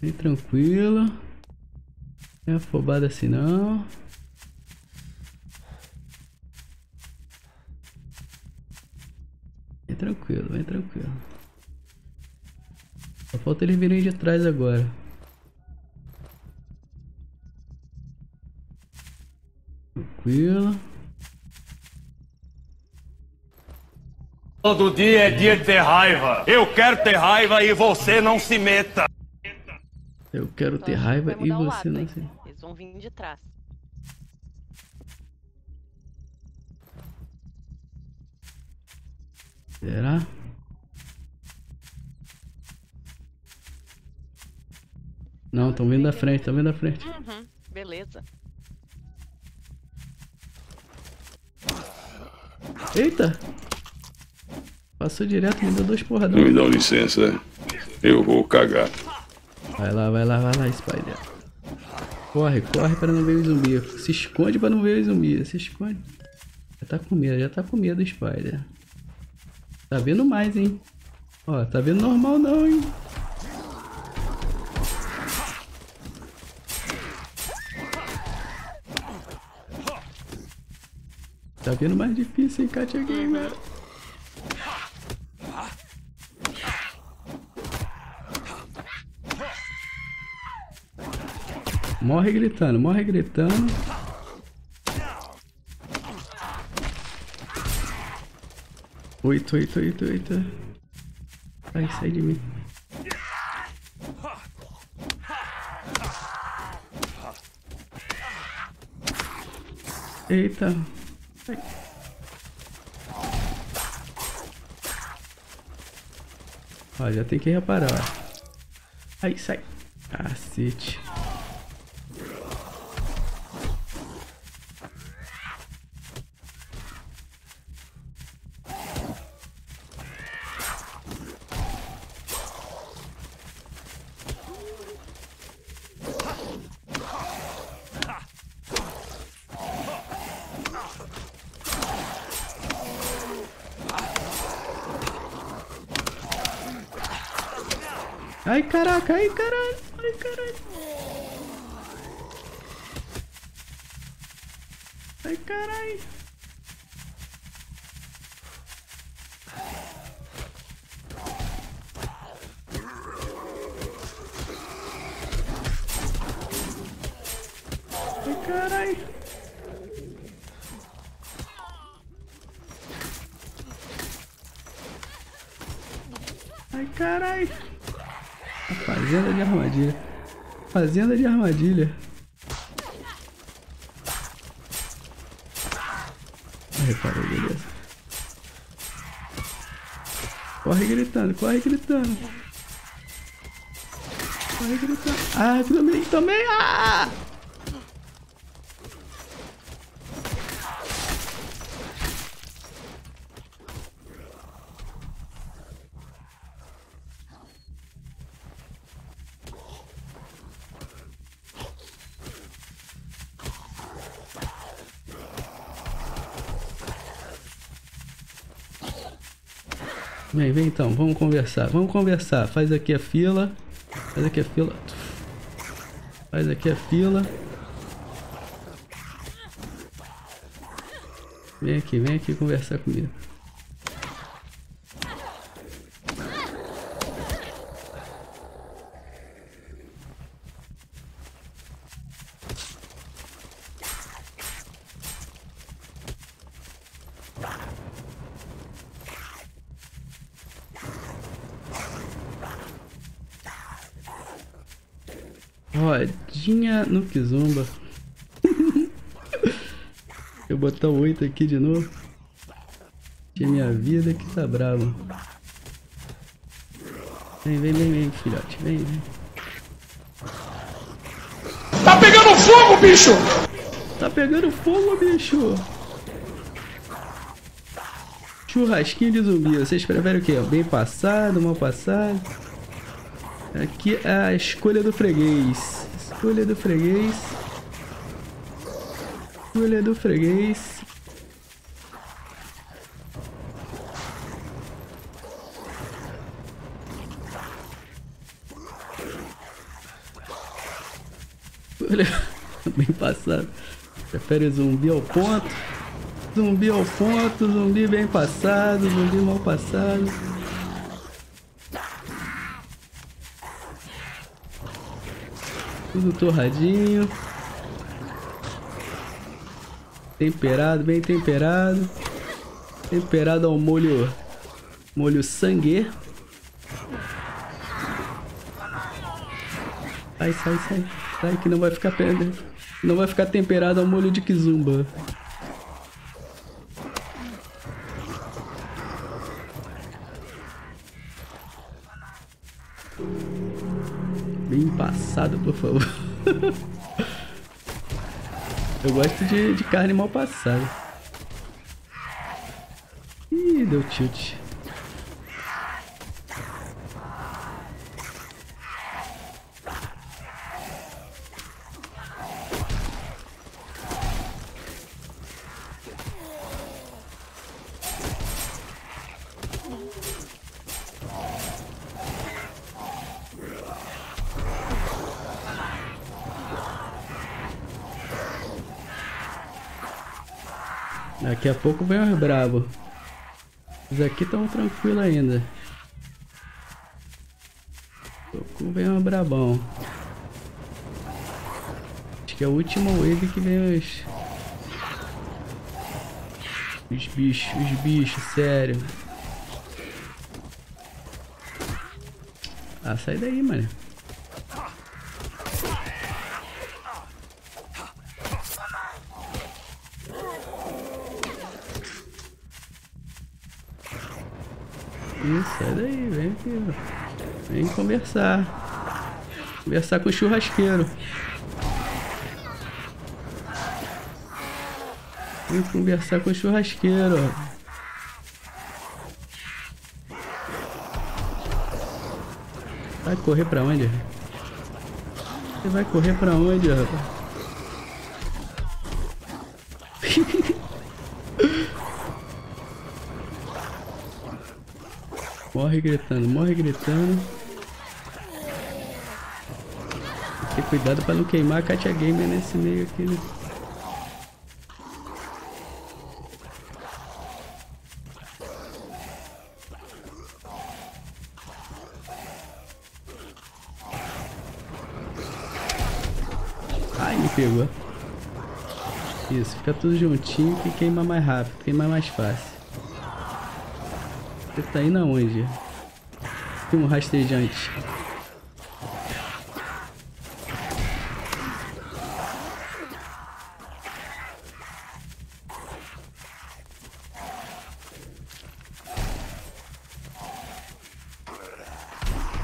Bem tranquilo. Não é afobado assim não. Bem tranquilo, bem tranquilo. Só falta eles virem de trás agora. Tranquilo. Todo dia é dia de ter raiva. Eu quero ter raiva e você não se meta. Eu quero ter raiva e você não se meta. Eles vão vir de trás. Será? Não, estão vindo da frente, estão vindo da frente. Uhum, beleza. Eita! Passou direto, me deu dois porradões. Me dá licença, eu vou cagar. Vai lá, vai lá, vai lá, Spider. Corre, corre pra não ver o zumbi. Se esconde pra não ver o zumbi, se esconde. Já tá com medo, Spider. Tá vendo mais, hein? Ó, tá vendo normal não, hein? Tá vendo mais difícil, hein, Kátia Gamer? Morre gritando, morre gritando. Oito, oito, oito, oito. Ai, sai de mim. Eita. Ai. Ó, já tem que reparar, ó. Ai, sai. Cacete. Ai, caraca, ai, caralho, ai, caralho. Ai, caralho. Ai, caralho. Ai, caralho. Fazenda de armadilha. Fazenda de armadilha. Reparou, beleza. Corre gritando, corre gritando. Corre gritando. Ah, também, também. Ah! Vem, vem então, vamos conversar, vamos conversar. Faz aqui a fila. Faz aqui a fila. Faz aqui a fila. Vem aqui conversar comigo. Rodinha no Kizumbba. Eu botar o 8 aqui de novo. Tinha minha vida que tá brava. Vem, vem, vem, vem, filhote. Vem, vem. Tá pegando fogo, bicho! Tá pegando fogo, bicho! Churrasquinho de zumbi. Vocês preferem o quê? Bem passado, mal passado? Aqui é a escolha do freguês. Escolha do freguês. Escolha do freguês. Olha, bem passado. Prefere zumbi ao ponto. Zumbi ao ponto, zumbi bem passado, zumbi mal passado. Tudo torradinho. Temperado, bem temperado. Temperado ao molho. Molho sangue. Sai, sai, sai. Sai que não vai ficar pedra. Não vai ficar temperado ao molho de Kizumbba. Bem passado, por favor. Eu gosto de carne mal passada. Ih, deu tilt. Daqui a pouco vem os bravos. Os aqui estão tranquilos ainda. Daqui a pouco vem um brabão. Acho que é a última wave que vem os... Os bichos, sério. Ah, sai daí, mano. Sai daí, vem aqui, vem conversar. Conversar com o churrasqueiro. Vem conversar com o churrasqueiro. Vai correr pra onde? Você vai correr pra onde, rapaz? Morre gritando, morre gritando. Tem cuidado pra não queimar a Kátia Gamer nesse meio aqui, né? Ai, me pegou. Isso, fica tudo juntinho que queima mais rápido, queima mais fácil. Você tá indo aonde? Tem um rastejante.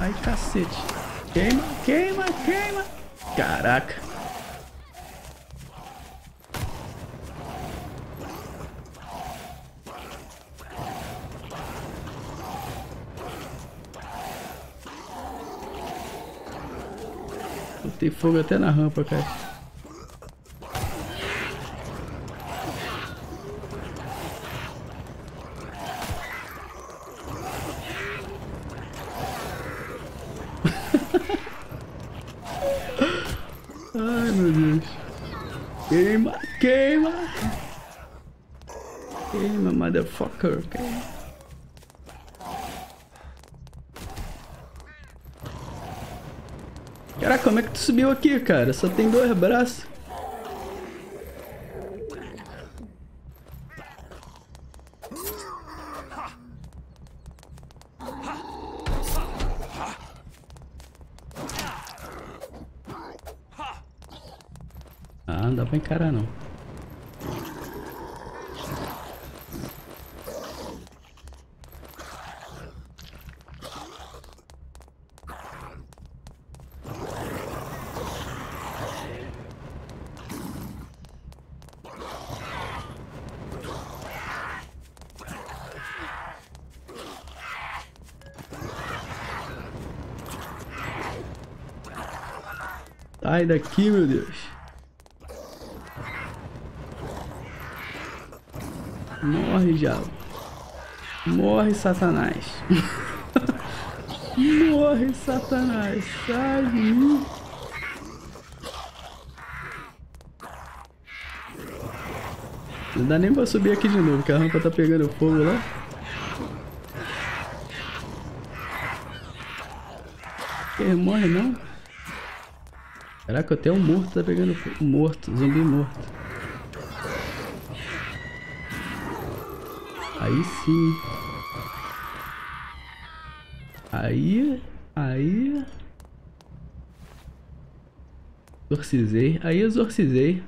Ai, cacete. Queima, queima, queima. Caraca. Tem fogo até na rampa, cara. Ai, meu Deus. Queima, queima. Queima, motherfucker. Queima. Caraca, como é que tu subiu aqui, cara? Só tem dois braços. Ah, não dá pra encarar não. Sai daqui, meu Deus. Morre, diabo. Morre, Satanás. Morre, Satanás. Sai de mim. Não dá nem pra subir aqui de novo, que a rampa tá pegando fogo lá. Ele morre não? Caraca, até um morto tá pegando fogo. Morto, zumbi morto. Aí sim. Aí... Exorcizei, aí exorcizei.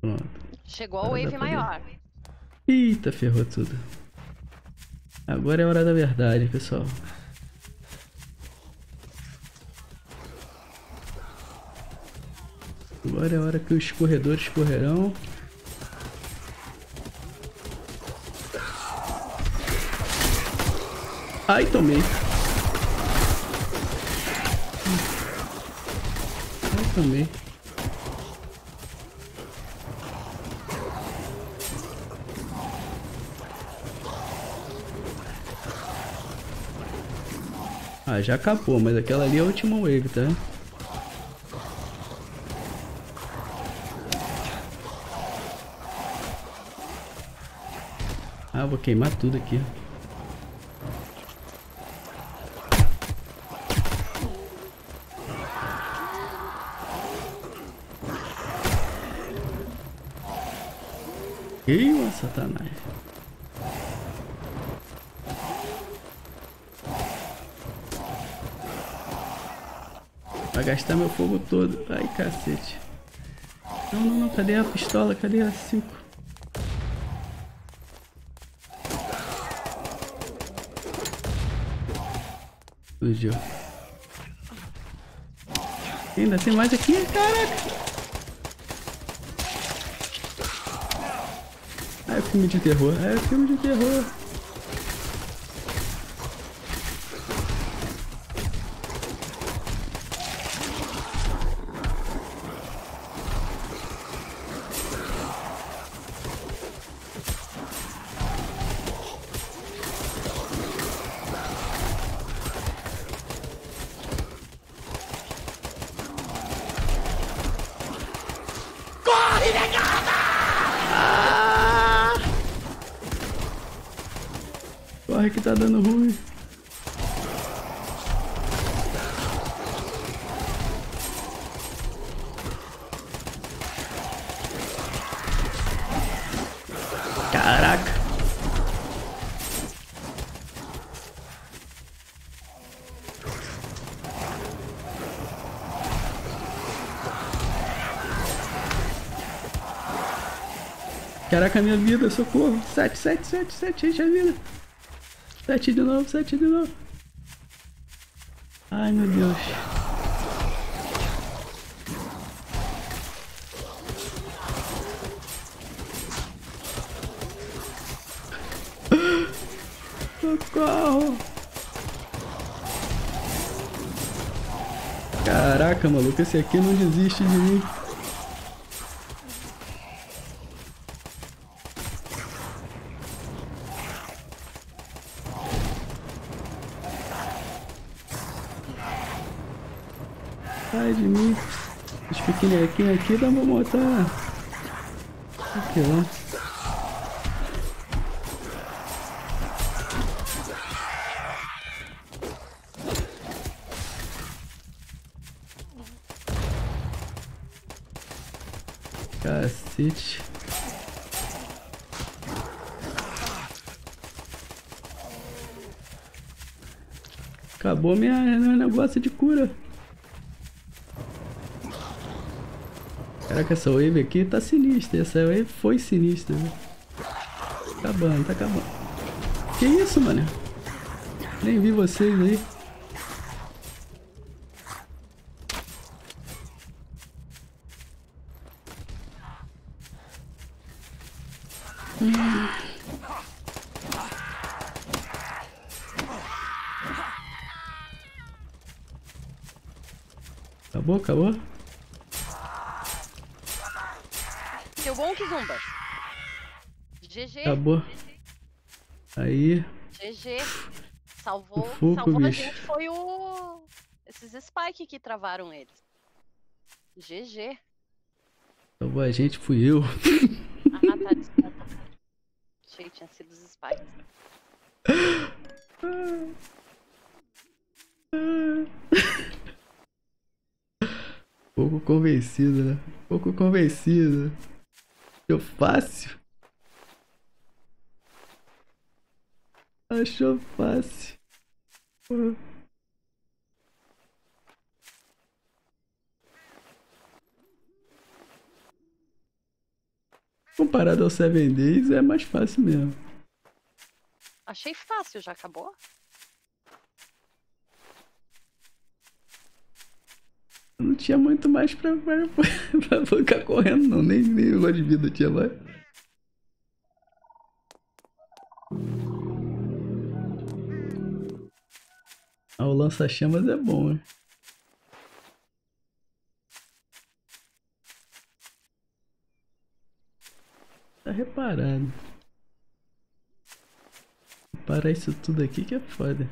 Pronto. Chegou a wave maior. Eita, ferrou tudo. Agora é a hora da verdade, pessoal. Agora é a hora que os corredores correrão. Ai, tomei. Ai, tomei. Ah, já acabou, mas aquela ali é a última wave, tá? Ah, vou queimar tudo aqui. Queima, Satanás. Vai gastar meu fogo todo. Ai, cacete. Não, não, não. Cadê a pistola? Cadê a 5? Fugiu. Ainda tem mais aqui? Caraca! É filme de terror, é filme de terror. Que tá dando ruim. Caraca. Caraca, minha vida, socorro. 7, enche a vida. 7 de novo, 7 de novo. Ai, meu Deus. Socorro. Caraca, maluco, esse aqui não desiste de mim. Sai de mim. Os pequenininhos aqui dá pra botar. Aqui lá. Cacete. Acabou meu negócio de cura. Caraca, essa wave aqui tá sinistra, essa wave foi sinistra, viu? Acabando, tá acabando. Que isso, mano? Nem vi vocês aí. Acabou, acabou? Deu bom, Kizumbba. GG. Acabou. Aí. GG. Salvou. Fogo, salvou bicho. A gente foi o Esses spikes que travaram eles. GG. Então a gente fui eu. Ah, tá, desculpa. Achei que tinha sido os spikes. Pouco convencido, né? Pouco convencido. Achou fácil? Achou fácil. Comparado ao Seven Days é mais fácil mesmo. Achei fácil, já acabou? Não tinha muito mais pra ficar correndo não, nem negócio de vida tinha mais. Ah, o lança-chamas é bom, né? Tá reparado. Reparar isso tudo aqui que é foda.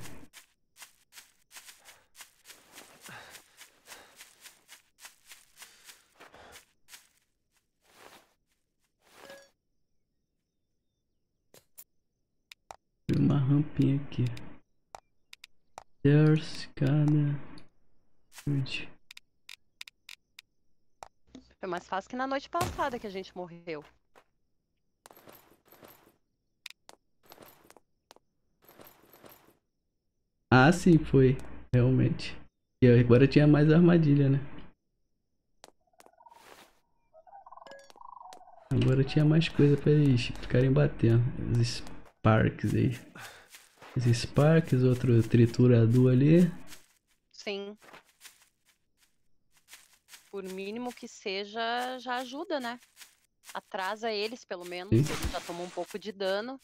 Uma rampinha aqui. There's cada. Foi mais fácil que na noite passada que a gente morreu. Ah, sim, foi. Realmente. E agora tinha mais armadilha, né? Agora tinha mais coisa pra eles ficarem batendo. Os Sparks aí. Os Sparks, outro triturador ali. Sim. Por mínimo que seja, já ajuda, né? Atrasa eles, pelo menos. Sim. Eles já tomam um pouco de dano.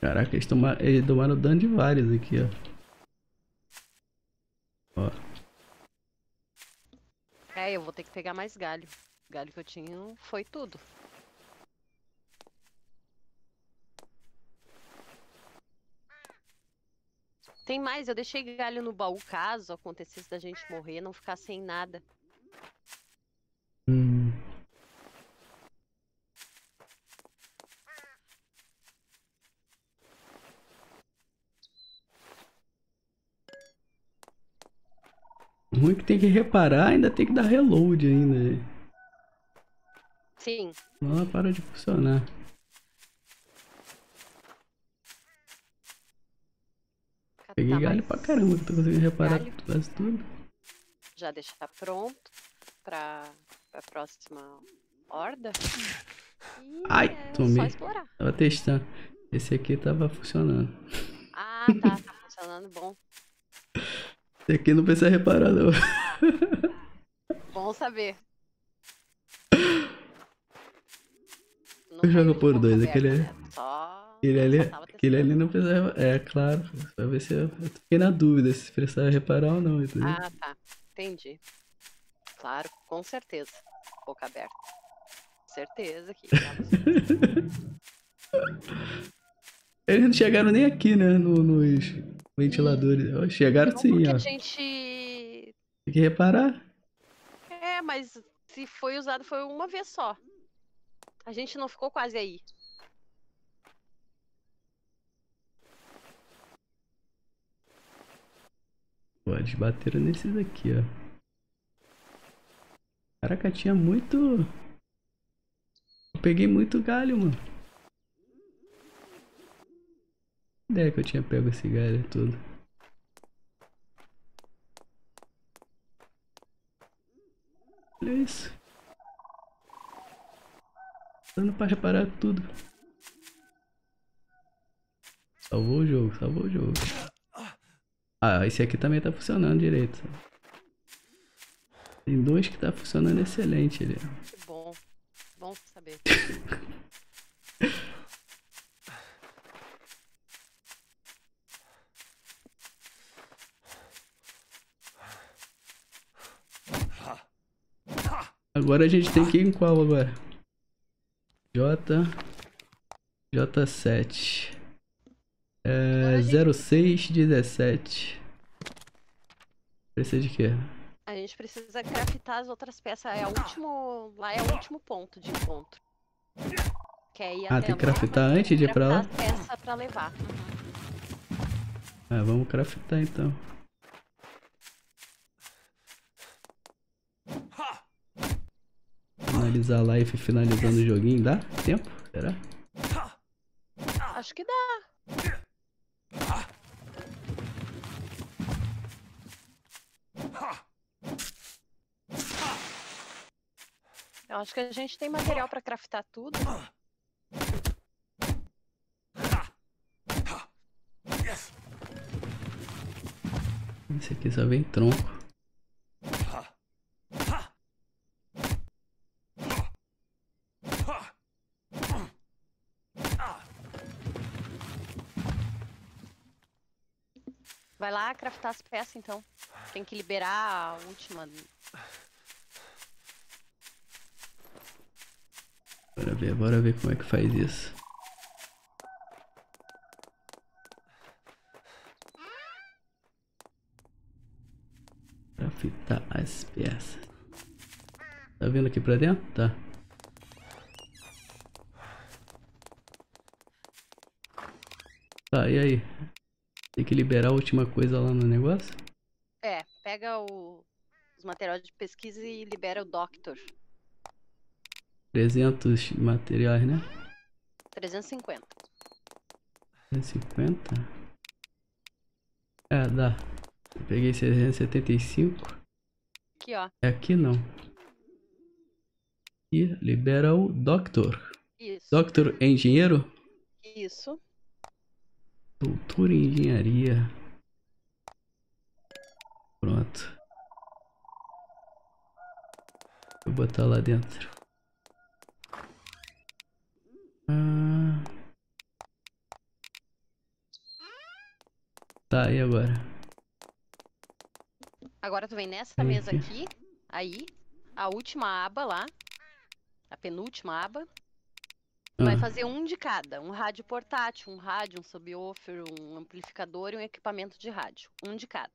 Caraca, eles tomaram dano de vários aqui, ó. É, eu vou ter que pegar mais galho. O galho que eu tinha foi tudo. Tem mais, eu deixei galho no baú caso acontecesse da gente morrer, não ficar sem nada. Ruim que tem que reparar, ainda tem que dar reload ainda. Sim. Ela para de funcionar. Peguei galho pra caramba, tô conseguindo reparar quase tudo. Já deixar pronto pra próxima horda. E ai, tomei. Só explorar. Tava testando. Esse aqui tava funcionando. Ah, tá funcionando, bom. Esse aqui não precisa reparar, não. Bom saber. Eu jogo por dois, aquele ali. Aquele ali não precisa reparar. É, claro. Pra ver se eu fiquei na dúvida se precisava reparar ou não. Entendeu? Ah, tá. Entendi. Claro, com certeza. Boca aberta. Certeza que. Eles não chegaram nem aqui, né? Nos ventiladores. Oh, chegaram não, sim, ó. A gente... Tem que reparar. É, mas se foi usado foi uma vez só. A gente não ficou quase aí. Pô, eles bateram nesses aqui, ó. Caraca, tinha muito... Eu peguei muito galho, mano. Que ideia que eu tinha pego esse galho todo. Olha isso. Dando pra reparar tudo. Salvou o jogo, salvou o jogo. Ah, esse aqui também tá funcionando direito. Sabe? Tem dois que tá funcionando excelente ali. Que bom. Bom saber. Agora a gente tem que ir em qual agora? J7. É, 0617. Precisa de quê? A gente precisa craftar as outras peças. É o último. Lá é o último ponto de encontro. Quer ir até tem que craftar antes de ir pra lá? Peça pra levar. Ah, vamos craftar então. Finalizar a live finalizando o joguinho. Dá tempo? Será? Acho que dá. Eu acho que a gente tem material pra craftar tudo. Esse aqui só vem tronco. Vai lá craftar as peças então. Tem que liberar a última. Bora ver como é que faz isso. Craftar as peças. Tá vendo aqui pra dentro? Tá. Tá, e aí? Tem que liberar a última coisa lá no negócio? É, pega os materiais de pesquisa e libera o Doctor. 300 materiais, né? 350. 350? É, dá. Eu peguei 675. Aqui, ó. É aqui, não. E libera o Doctor. Isso. Doctor é engenheiro? Isso. Doutor em engenharia. Pronto. Vou botar lá dentro. Tá, e agora? Agora tu vem nessa mesa aqui. Aí. A última aba lá. A penúltima aba. Vai fazer um de cada, um rádio portátil, um rádio, um subwoofer, um amplificador e um equipamento de rádio. Um de cada.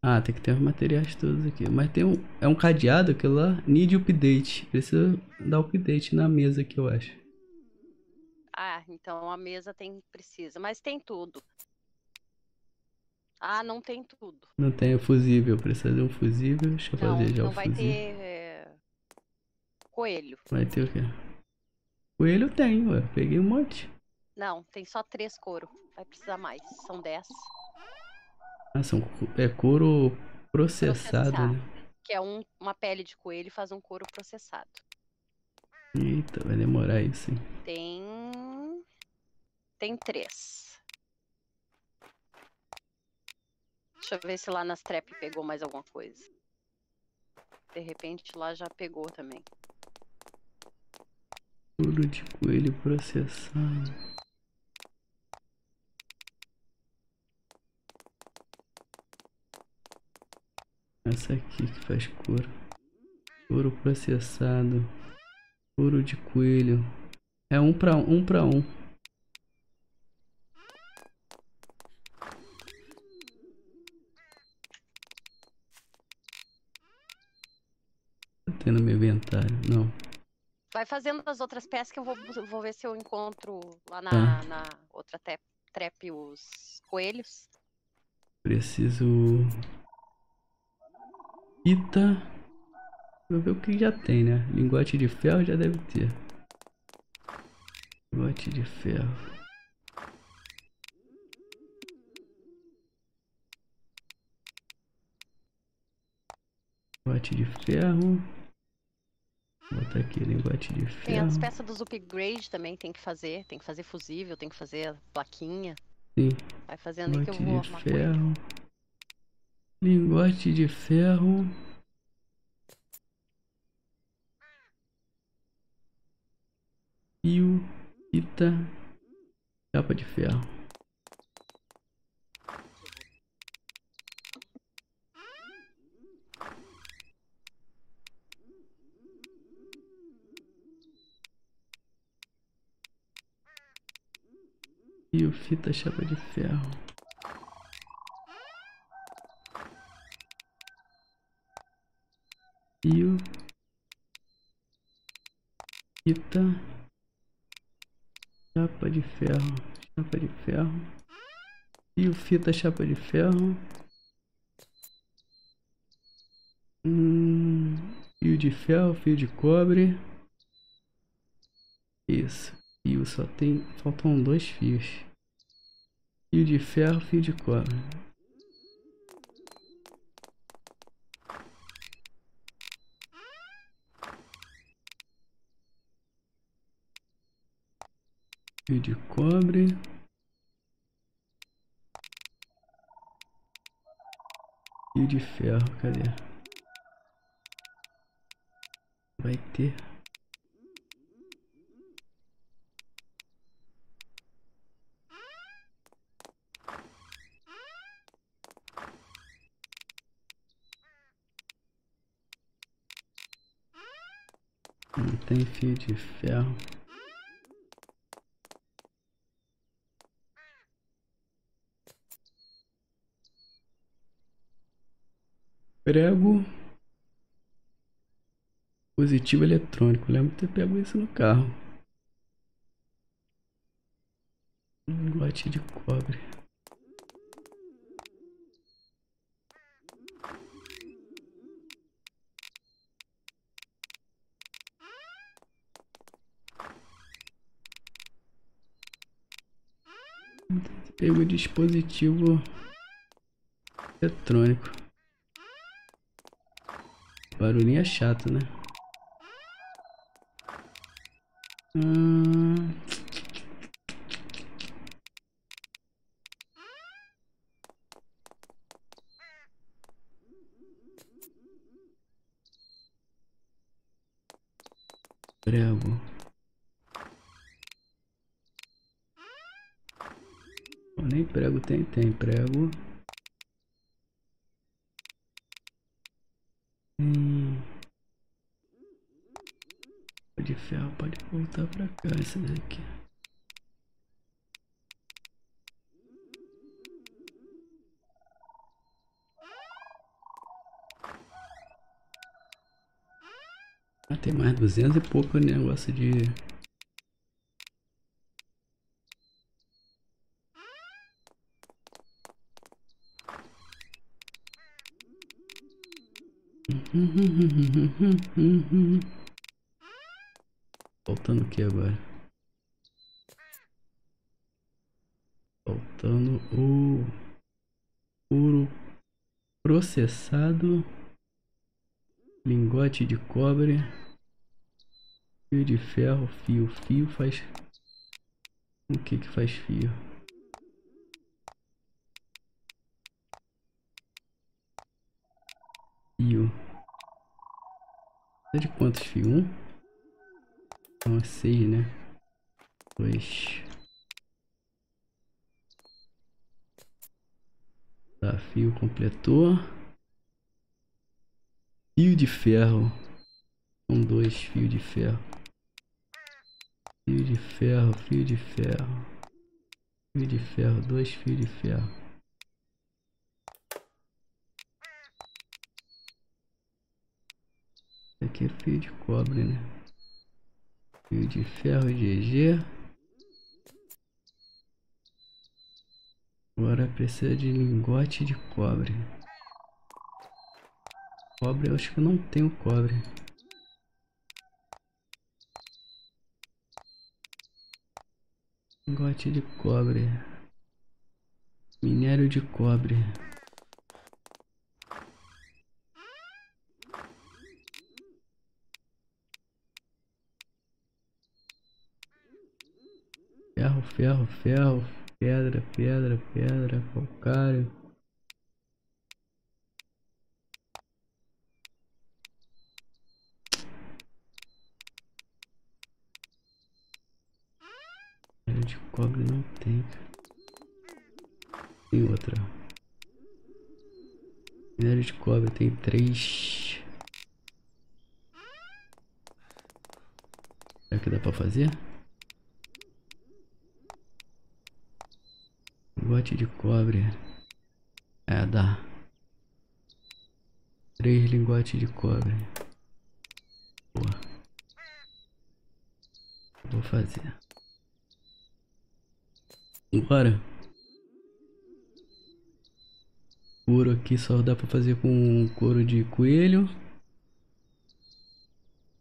Ah, tem que ter os materiais todos aqui. Mas tem um. É um cadeado aquilo lá. Need update. Precisa dar update na mesa aqui, eu acho. Ah, então a mesa tem. Precisa. Mas tem tudo. Ah, não tem tudo. Não tem o fusível. Precisa de um fusível. Deixa eu fazer já o fusível. Não vai ter... coelho. Vai ter o quê? Coelho eu tenho, ué. Peguei um monte. Não, tem só 3 couro. Vai precisar mais. São 10. Ah, é couro processado, né? Que é uma pele de coelho e faz um couro processado. Eita, vai demorar isso, hein? Tem 3. Deixa eu ver se lá nas trap pegou mais alguma coisa. De repente lá já pegou também. Couro de coelho processado. Essa aqui que faz couro. Couro processado. Couro de coelho. É um pra um. Tem no meu inventário, não. Vai fazendo as outras peças que eu vou ver se eu encontro lá na outra trap os coelhos. Preciso... Fita. Vou ver o que já tem, né? Lingote de ferro já deve ter. Lingote de ferro. Lingote de ferro. Vou botar aqui, lingote de ferro. Tem as peças dos upgrade também, tem que fazer fusível, tem que fazer a plaquinha. Sim. Vai fazendo aí que eu vou arrumar coelho. Lingote de ferro. Fio, fita, capa de ferro. E o fita chapa de ferro. E o fita chapa de ferro. Chapa de ferro. E o fita chapa de ferro. Fio de ferro, fio de cobre. Isso. Fio só tem. Faltam dois fios. Fio de ferro, fio de cobre. Fio de cobre. Fio de ferro, cadê? Vai ter não tem fio de ferro, prego. Positivo eletrônico, lembro de ter pego isso no carro. Lingote de cobre. Pego o dispositivo eletrônico. Barulhinho é chato, né? Prego. Oh, nem prego tem prego. De ferro pode voltar pra cá, esse daqui. Ah, tem mais 200 e pouco negócio de... Faltando o que agora? Faltando o ouro processado, lingote de cobre, fio de ferro, fio faz o que que faz fio? Fio. É de quantos fios? Um? Então é 6, né? 2. Desafio completou. Fio de ferro. São 2 fios de ferro. Fio de ferro, fio de ferro. Fio de ferro, 2 fios de ferro. Esse aqui é fio de cobre, né? Fio de ferro, GG. Agora precisa de lingote de cobre. Cobre, eu acho que eu não tenho cobre. Lingote de cobre. Minério de cobre. Ferro, pedra, calcário. De cobre não tem. Tem outra. Minério de cobre tem 3. Será que dá pra fazer? Lingote de cobre. É, dá. 3 lingotes de cobre. Boa. Vou fazer. Bora. Couro aqui só dá pra fazer com couro de coelho.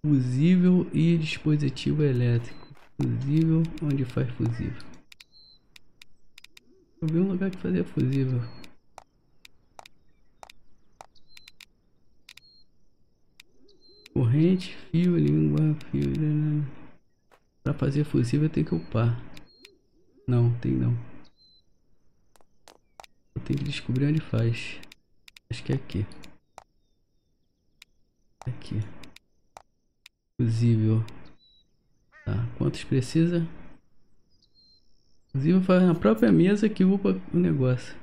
Fusível e dispositivo elétrico. Fusível, onde faz fusível? Eu vi um lugar que fazia fusível. Corrente, fio, língua, fio. Pra fazer fusível tem que upar. Não, tem não. Eu tenho que descobrir onde faz. Acho que é aqui. Aqui. Fusível. Tá, quantos precisa? Fusível faz na própria mesa que upa o negócio.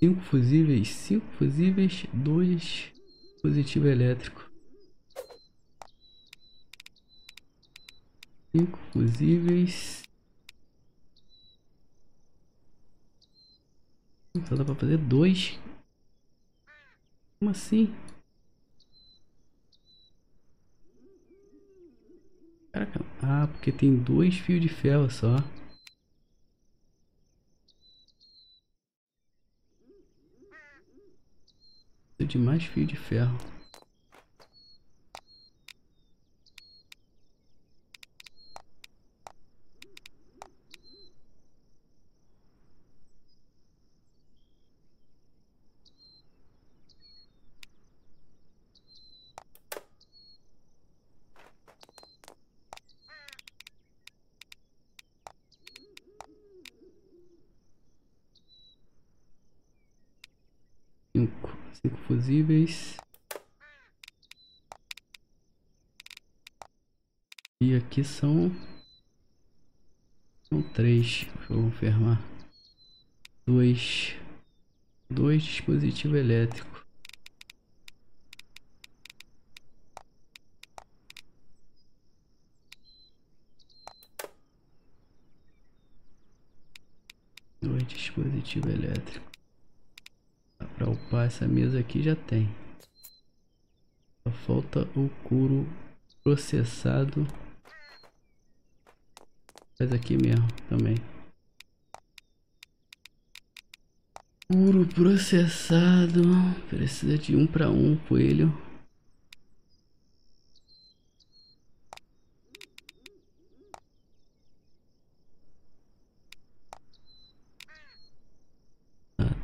5 fusíveis, 5 fusíveis, 2 dispositivo elétrico. 5 fusíveis. Só dá pra fazer 2. Como assim? Caraca. Ah, porque tem 2 fios de ferro só. De mais fio de ferro. Fusíveis. E aqui são 3. Vou confirmar. 2 dispositivo elétrico. Dispositivo elétrico. Pra upar essa mesa aqui já tem. Só falta o couro processado. Faz aqui mesmo também. Couro processado. Precisa de 1 para 1 coelho.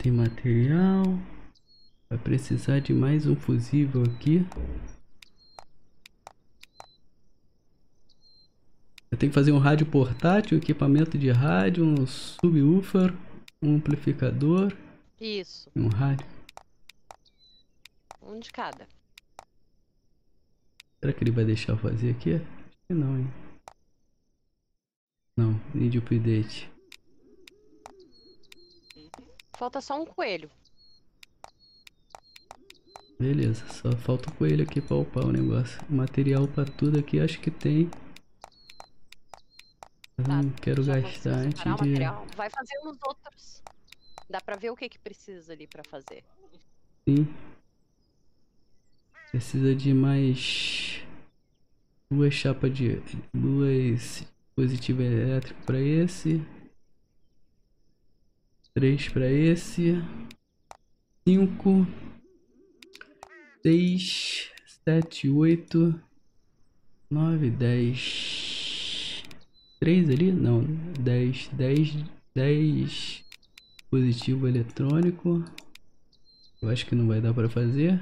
Tem material. Vai precisar de mais um fusível aqui. Eu tenho que fazer um rádio portátil, equipamento de rádio, um subwoofer, um amplificador. Isso. Um rádio. Um de cada. Será que ele vai deixar eu fazer aqui? Acho que não, hein? Não, need update. Falta só um coelho. Beleza, só falta o coelho aqui pra upar o negócio. Material pra tudo aqui acho que tem. Tá, não quero gastar antes de... material. Vai fazer nos outros. Dá pra ver o que precisa ali pra fazer. Sim. Precisa de mais 2 chapas de... 2 dispositivos elétricos pra esse. 3 para esse, 5, 6, 7, 8, 9, 10, 3 ali? Não, 10 dispositivo eletrônico, eu acho que não vai dar para fazer,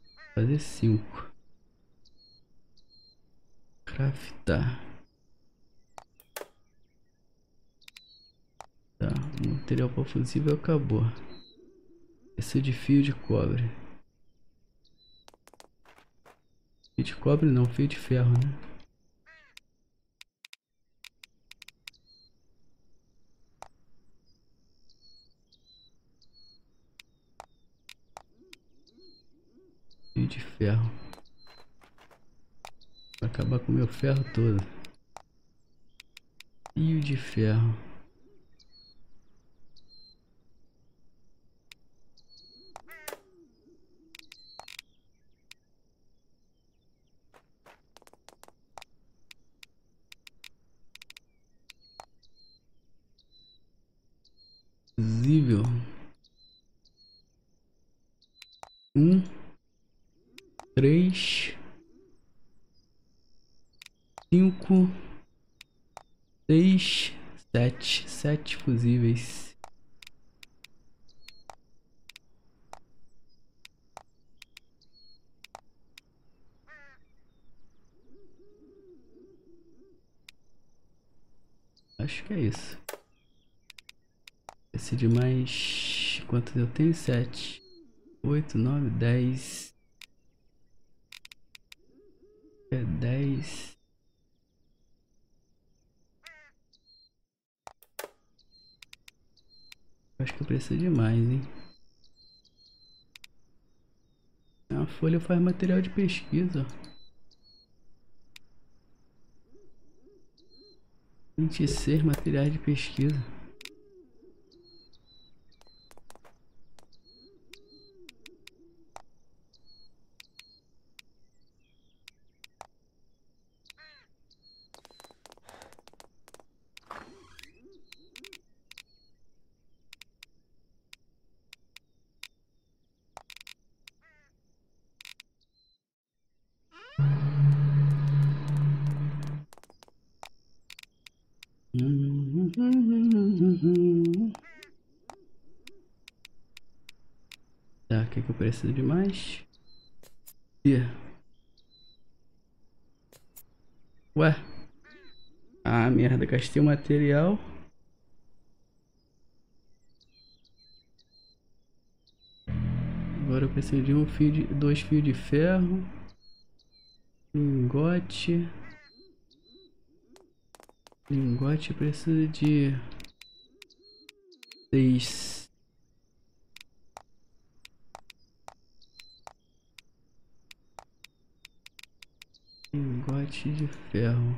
vou fazer 5, craftar. Tá, o material para fusível acabou. Esse é de fio de cobre. Fio de cobre não, fio de ferro, né? Fio de ferro. Vai acabar com o meu ferro todo. Fio de ferro. Visível. Um, três, cinco, seis, sete fusíveis. Acho que é isso. Esse de mais... quantos eu tenho? 7, 8, 9, 10. É 10. Acho que eu preciso de mais, hein? A folha faz material de pesquisa. 26 materiais de pesquisa. Tá, o que que eu preciso de mais? Ué? Ah, merda, gastei o material. Agora eu preciso de um fio de... 2 fios de ferro. Lingote. Lingote precisa de 6. Lingote de ferro.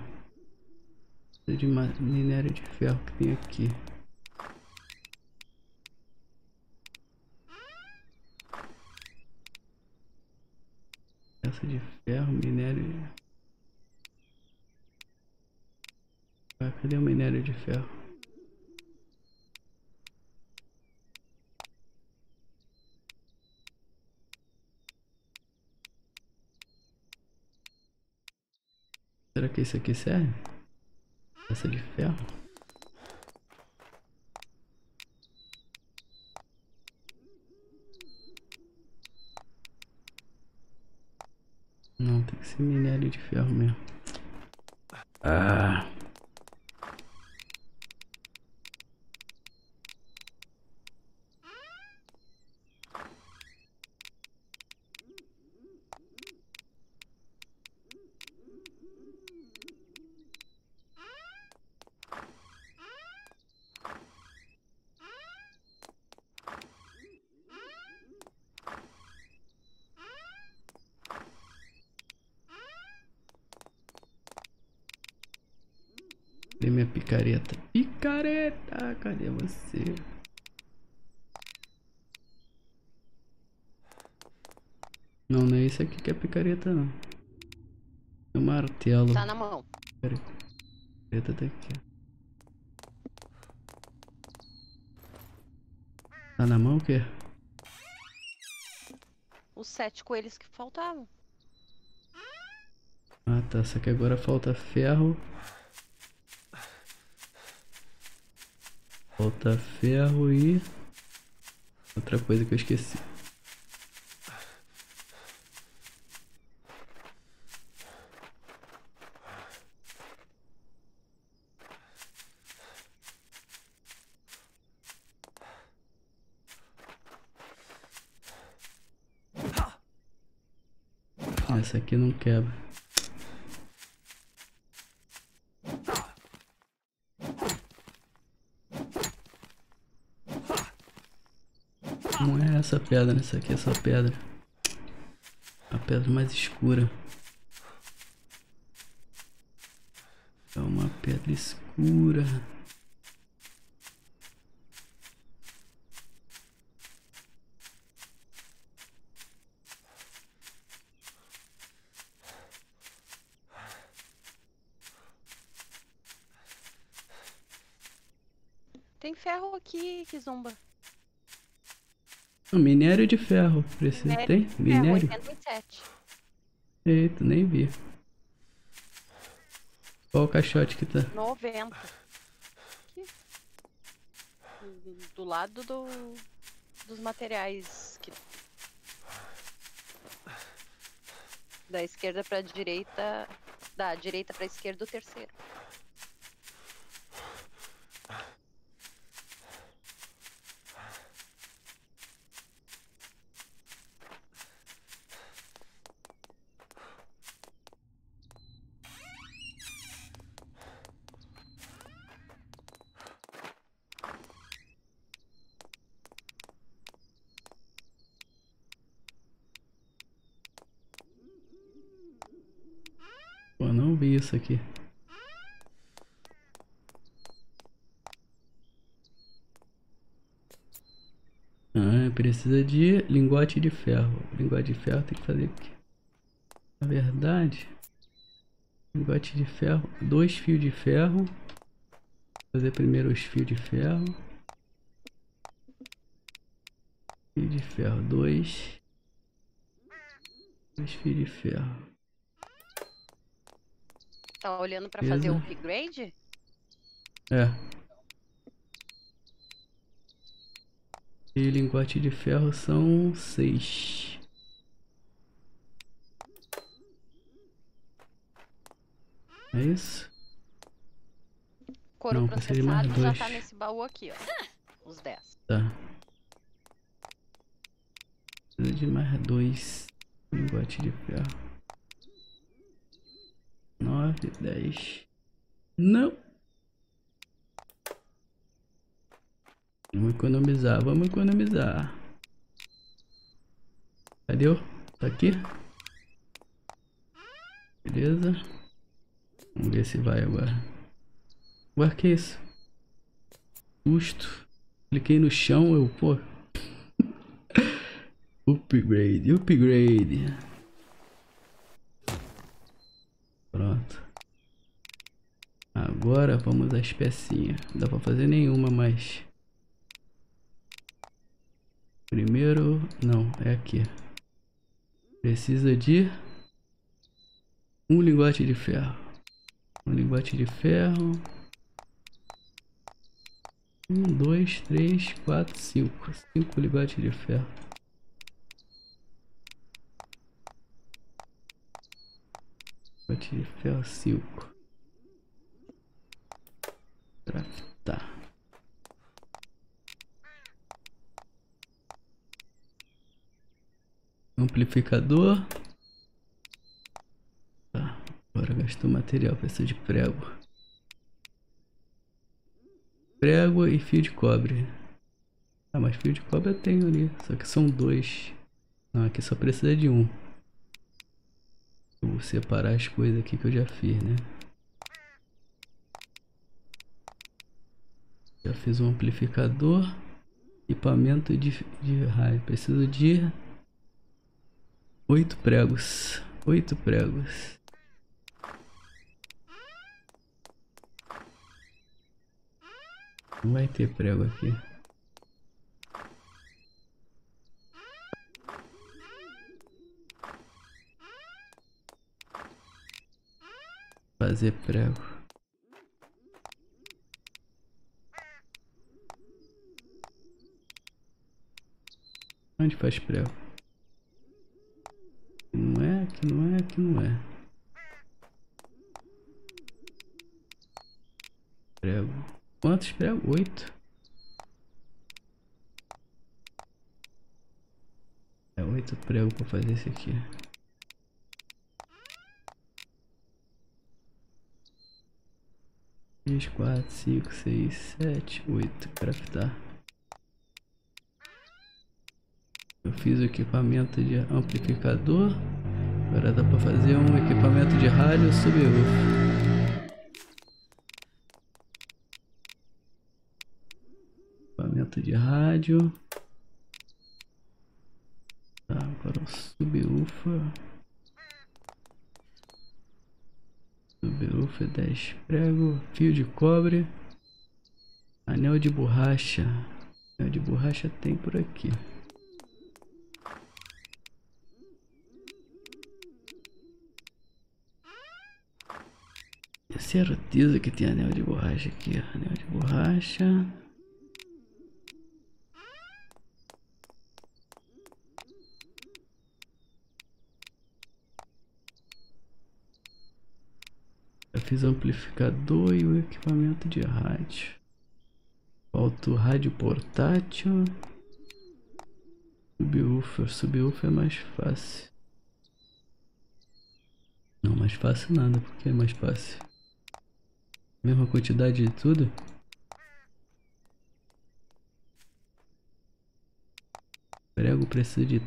Precisa de minério de ferro que tem aqui. Peça de ferro, minério de... cadê o minério de ferro? Será que isso aqui serve? Essa de ferro? Não, tem que ser minério de ferro mesmo. Ah! Cadê minha picareta? Picareta, cadê você? Não, não é isso aqui que é picareta, não. É um martelo. Tá na mão. Peraí. Picareta tá aqui. Tá na mão o quê? Os 7 coelhos que faltavam. Ah, tá. Só que agora falta ferro. Falta ferro e... outra coisa que eu esqueci. Essa aqui não quebra. Não é essa pedra, essa aqui é só pedra. A pedra mais escura. Tá uma pedra escura. Tem ferro aqui, Kizumbba. Minério de ferro. Precisa. Minério tem? Minério? 87. Eita, nem vi. Qual o caixote que tá? 90. Aqui. Do lado dos materiais. Que... Da esquerda pra direita. Da direita pra esquerda, o terceiro. Isso aqui. Ah, precisa de lingote de ferro. Lingote de ferro tem que fazer aqui. Na verdade, lingote de ferro, 2 fios de ferro. Vou fazer primeiro os fios de ferro. Fio de ferro, 2. 2 fios de ferro. Tá olhando pra fazer o upgrade? É. E lingote de ferro são 6. É isso? Couro processado já tá nesse baú aqui, ó. Os 10. Tá. Precisa de mais 2 lingote de ferro. 9, 10. Não. Vamos economizar, vamos economizar. Cadê? Tá aqui. Beleza. Vamos ver se vai agora. Ué, que é isso? Justo. Cliquei no chão, eu pô. Upgrade, upgrade. Pronto. Agora vamos às pecinhas. Não dá pra fazer nenhuma mais. Primeiro, não, é aqui. Precisa de um lingote de ferro. Um lingote de ferro. 1, 2, 3, 4, 5. 5 lingotes de ferro. Bote de ferro 5. Craftar. Amplificador. Tá, agora gastou material, peça de prego. Prego e fio de cobre. Ah, mas fio de cobre eu tenho ali. Só que são 2. Não, aqui só precisa de 1. Eu vou separar as coisas aqui que eu já fiz, né? Já fiz um amplificador. Equipamento de raio. Preciso de 8 pregos. 8 pregos. Não vai ter prego aqui. Fazer prego. Onde faz prego? Não é, aqui não é, aqui não é. Prego. Quantos pregos? 8. É 8 pregos para fazer esse aqui. Três, 4, 5, 6, 7, 8. Craftar. Eu fiz o equipamento de amplificador. Agora dá pra fazer um equipamento de rádio subwoofer. de rádio. Tá, agora o subwoofer. Subwoofer 10 prego, fio de cobre, anel de borracha. Anel de borracha tem por aqui. Tenho certeza que tem anel de borracha aqui. Anel de borracha. Eu fiz o amplificador e o equipamento de rádio. Falta o rádio portátil. Subwoofer. Subwoofer é mais fácil. Não, mais fácil nada. Por que é mais fácil? Mesma quantidade de tudo? Prego precisa de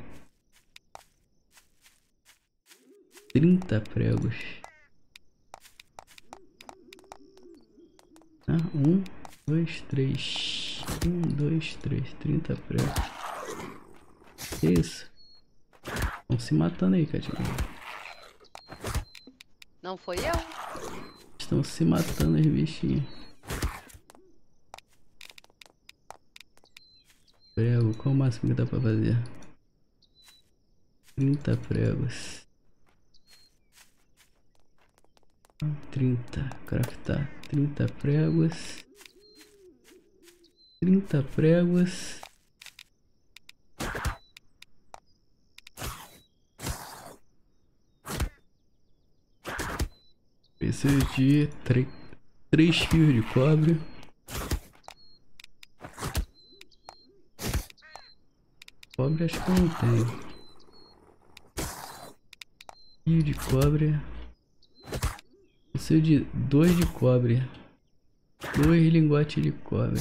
30 pregos. Ah, 1, 2, 3. 1, 2, 3. 30 pregos. Que isso? Estão se matando aí, Kátia. Não foi eu? Estão se matando as bichinhas. Prego, qual o máximo que dá pra fazer? 30 pregos. 30, craftar. 30 pregos. 30 pregos. Preciso de 3 fios de cobre. Cobre acho que eu não tenho. Fio de cobre. Preciso de 2 de cobre. 2 lingotes de cobre.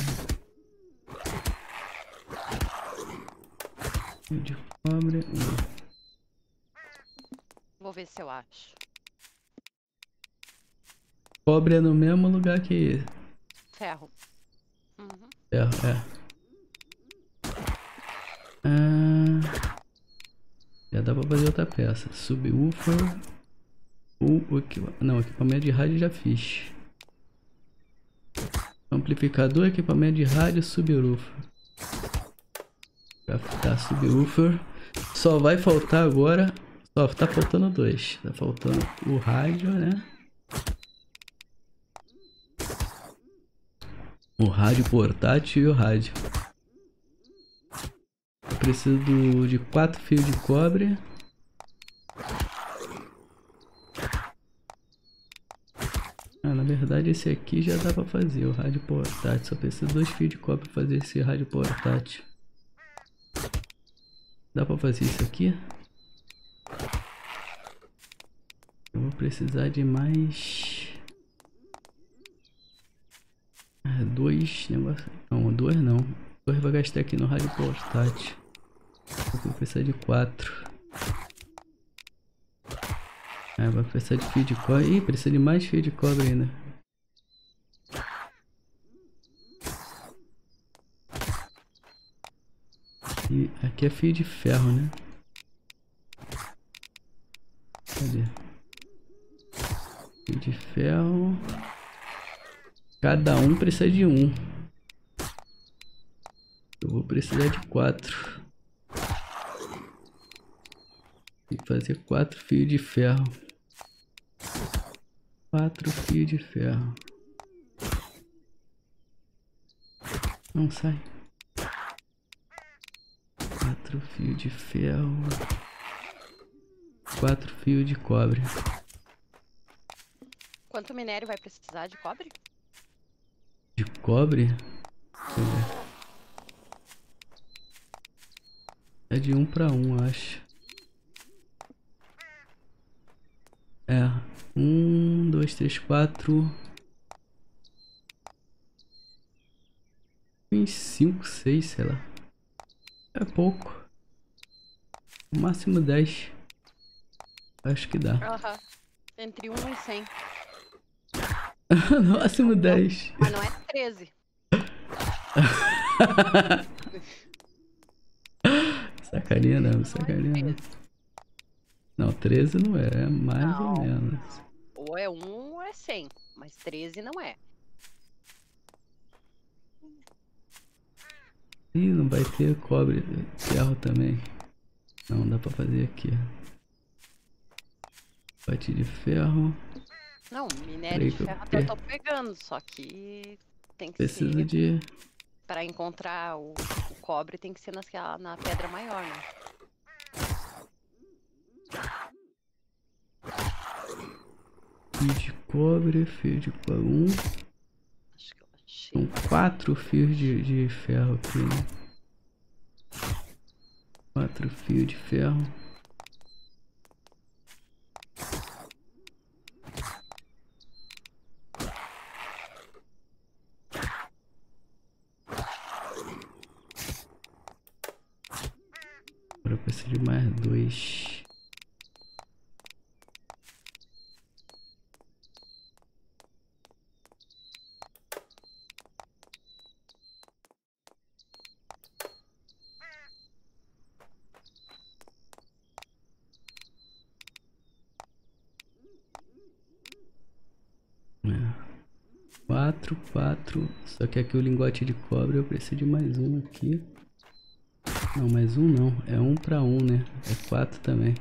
Fio de cobre. Vou ver se eu acho. Cobre é no mesmo lugar que ferro. Uhum. Ferro, é. Ah, já dá pra fazer outra peça. Subwoofer. Não, equipamento de rádio já fiz. Amplificador, equipamento de rádio, subwoofer. Craftar subwoofer. Só vai faltar agora. Só tá faltando 2. Tá faltando o rádio, né? O rádio portátil e o rádio. Eu preciso de 4 fios de cobre. Ah, na verdade esse aqui já dá pra fazer, o rádio portátil. Só preciso de 2 fios de cobre pra fazer esse rádio portátil. Dá pra fazer isso aqui? Eu vou precisar de mais... 2 negócio. Não, 2 não. 2 vai gastar aqui no rádio portátil. Vou precisar de 4. Ah, vai precisar de fio de cobre. Ih, precisa de mais fio de cobre ainda. E aqui é fio de ferro, né? Cadê? Fio de ferro. Cada um precisa de 1. Eu vou precisar de 4. Tem que fazer 4 fios de ferro. 4 fios de ferro. Não sai. 4 fios de ferro. 4 fios de cobre. Quanto minério vai precisar de cobre? De cobre? É de 1 para 1, acho. É. 1, 2, 3, 4, 5, 6, sei lá. É pouco. No máximo 10. Acho que dá. Aham. Entre 1 e 100. No máximo 10. Mas não é 13. Sacaria não, sacaria não. Não, 13 não é, é mais não. Ou menos. Ou é 1 ou é 100, mas 13 não é. Ih, não vai ter cobre, ferro também. Não, dá pra fazer aqui. Bati de ferro. Não, minério de ferro até eu tô pegando, só que tem que ser... de... Pra encontrar o cobre tem que ser na pedra maior, né? Fio de cobre, fio de cobre, um. Acho que eu achei. São 4 fios de ferro aqui, né? 4 fios de ferro. Agora eu preciso de mais 2. Só que aqui o lingote de cobre eu preciso de mais um aqui. Não, mais um não. É 1 pra 1, né? É 4 também.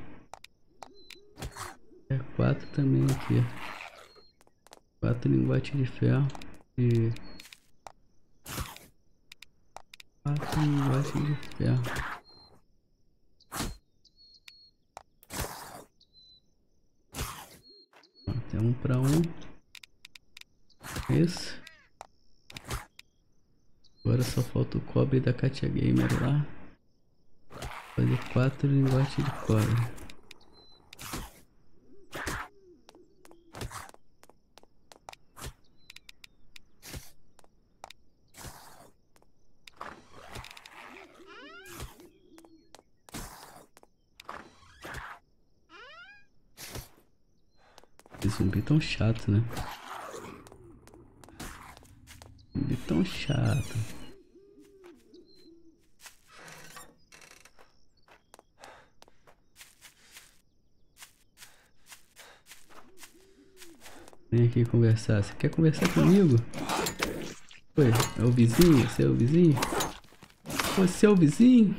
É 4 também aqui. 4 lingotes de ferro. E 4 lingotes de ferro. É 1 pra 1. Isso. Agora só falta o cobre da Kátia Gamer lá. Fazer 4 lingotes de cobre. Esse zumbi tão chato, né? Zumbi tão chato. Vem aqui conversar. Você quer conversar comigo? Oi, é o vizinho? Você é o vizinho? Você é o vizinho?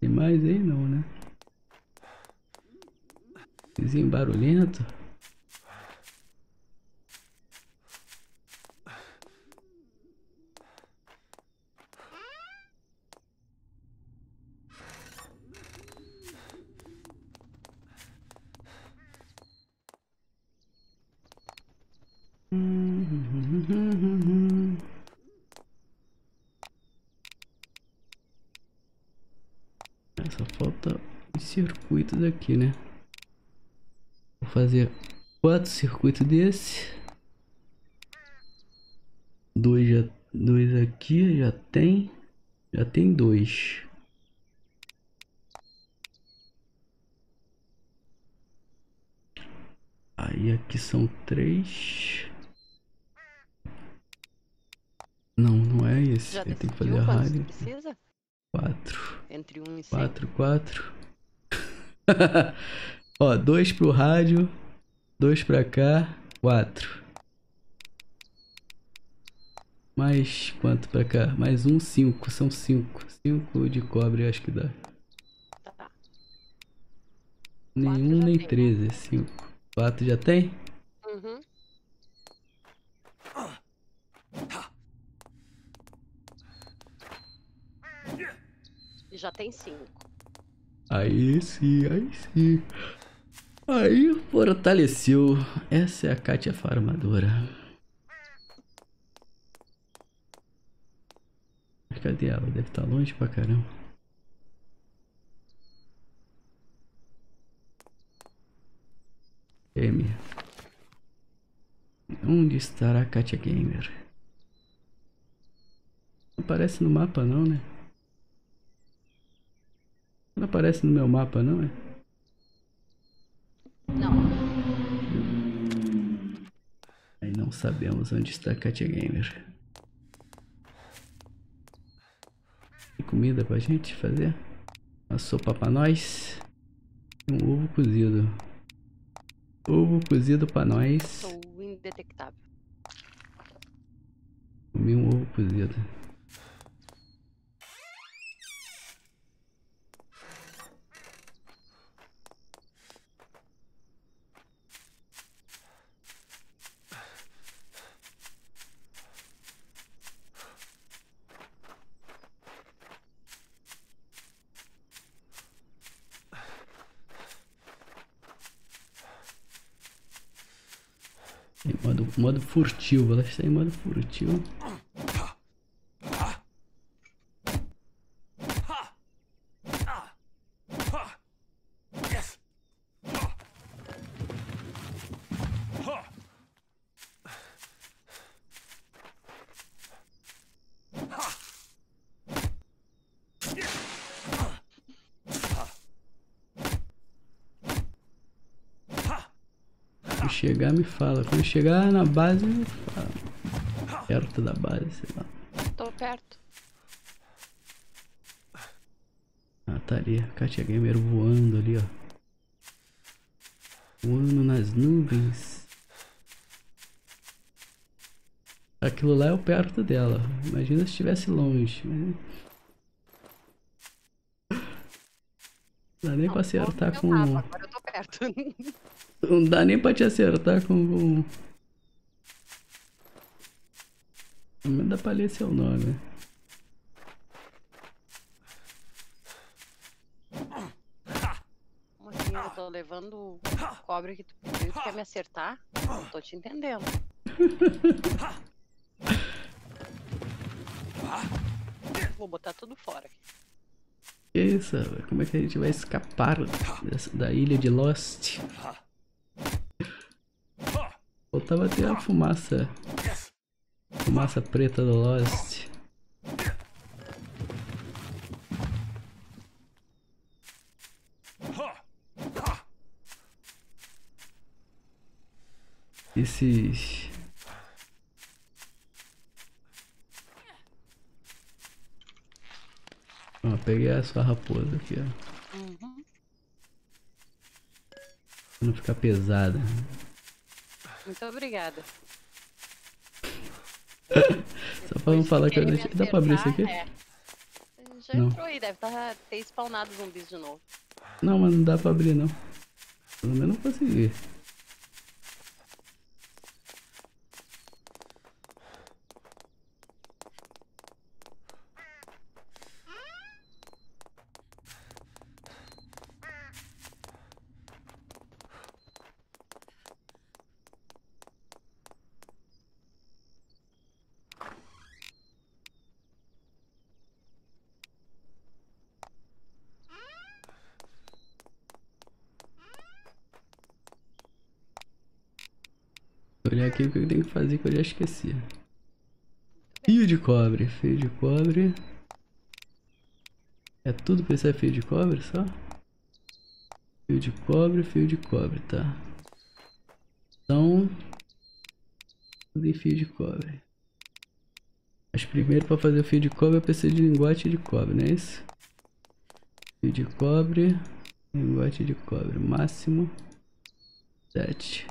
Tem mais aí não, né? Vizinho barulhento. Só falta os circuitos aqui, né? Vou fazer 4 circuitos desse. 2 aqui, já tem 2. Aí aqui são 3. Não, não é esse. Eu tenho que fazer a rádio. Precisa? 4. Entre 1 e 100. 4. Ó, 2 pro rádio, 2 pra cá, 4. Mais quanto pra cá? Mais 1, 5. São 5. 5 de cobre, acho que dá. Tá. Nenhum, nem 13. 5. 4 já tem? Uhum. Já tem 5. Aí sim, aí sim. Aí fortaleceu. Essa é a Kátia Farmadora. Cadê ela? Deve estar longe pra caramba. M. Onde estará a Kátia Gamer? Não aparece no mapa não, né? Não aparece no meu mapa, não é? Não. Aí não sabemos onde está a Kátia Gamer. Tem comida pra gente fazer? Uma sopa pra nós. Um ovo cozido. Ovo cozido pra nós. Sou indetectável. Comi um ovo cozido. Modo furtivo, ela está em modo furtivo. Chegar me fala, quando chegar na base me fala, perto da base, sei lá. Tô perto. Ah, tá ali, Kátia Gamer voando ali, ó. Voando nas nuvens. Aquilo lá é o perto dela, imagina se estivesse longe. Não dá nem pra acertar com... Agora eu tô perto. Não dá nem pra te acertar com... Não dá pra ler seu nome. Como assim? Eu tô levando cobra que tu pediu e tu quer me acertar? Não tô te entendendo. Vou botar tudo fora aqui. Que isso? Como é que a gente vai escapar da ilha de Lost? Faltava até a fumaça. Fumaça preta do Lost. Esses... Ah, peguei a sua raposa aqui, ó. Uhum. Pra não ficar pesada. Muito obrigada. Só pra não falar que eu não... Dá pra abrir isso aqui? É. Já não. Entrou aí, deve ter spawnado zumbis de novo. Não, mas não dá pra abrir não. Pelo menos não consegui. Olhar aqui o que eu tenho que fazer que eu já esqueci. Fio de cobre, fio de cobre. É tudo pra esse fio de cobre só? Fio de cobre, tá? Então, tudo em fio de cobre. Mas primeiro pra fazer o fio de cobre eu preciso de lingote de cobre, não é isso? Fio de cobre, lingote de cobre, máximo 7.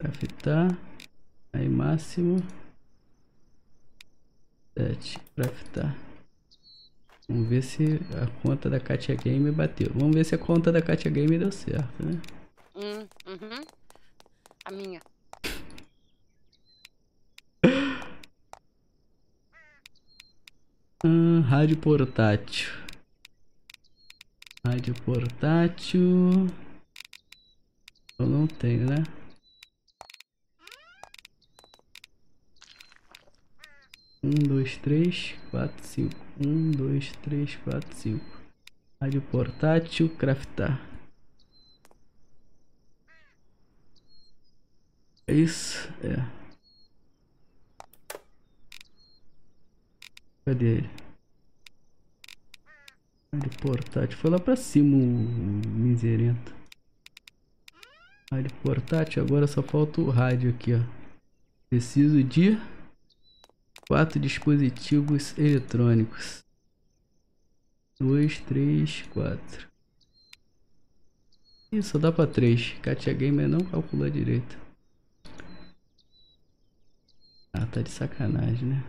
Craftar, aí máximo 7, craftar. Vamos ver se a conta da Kátia Gamer bateu. Vamos ver se a conta da Kátia Gamer deu certo, né? Uhum. A minha. Rádio portátil. Rádio portátil. Eu não tenho, né? Um, dois, três, quatro, cinco. Rádio portátil, craftar. É isso? É. Cadê ele? Rádio portátil. Foi lá pra cima o miserento. Rádio portátil, agora só falta o rádio aqui, ó. Preciso de 4 dispositivos eletrônicos. 2, 3, 4. Ih, só dá pra 3. Kátia Gamer não calcula direito. Ah, tá de sacanagem, né?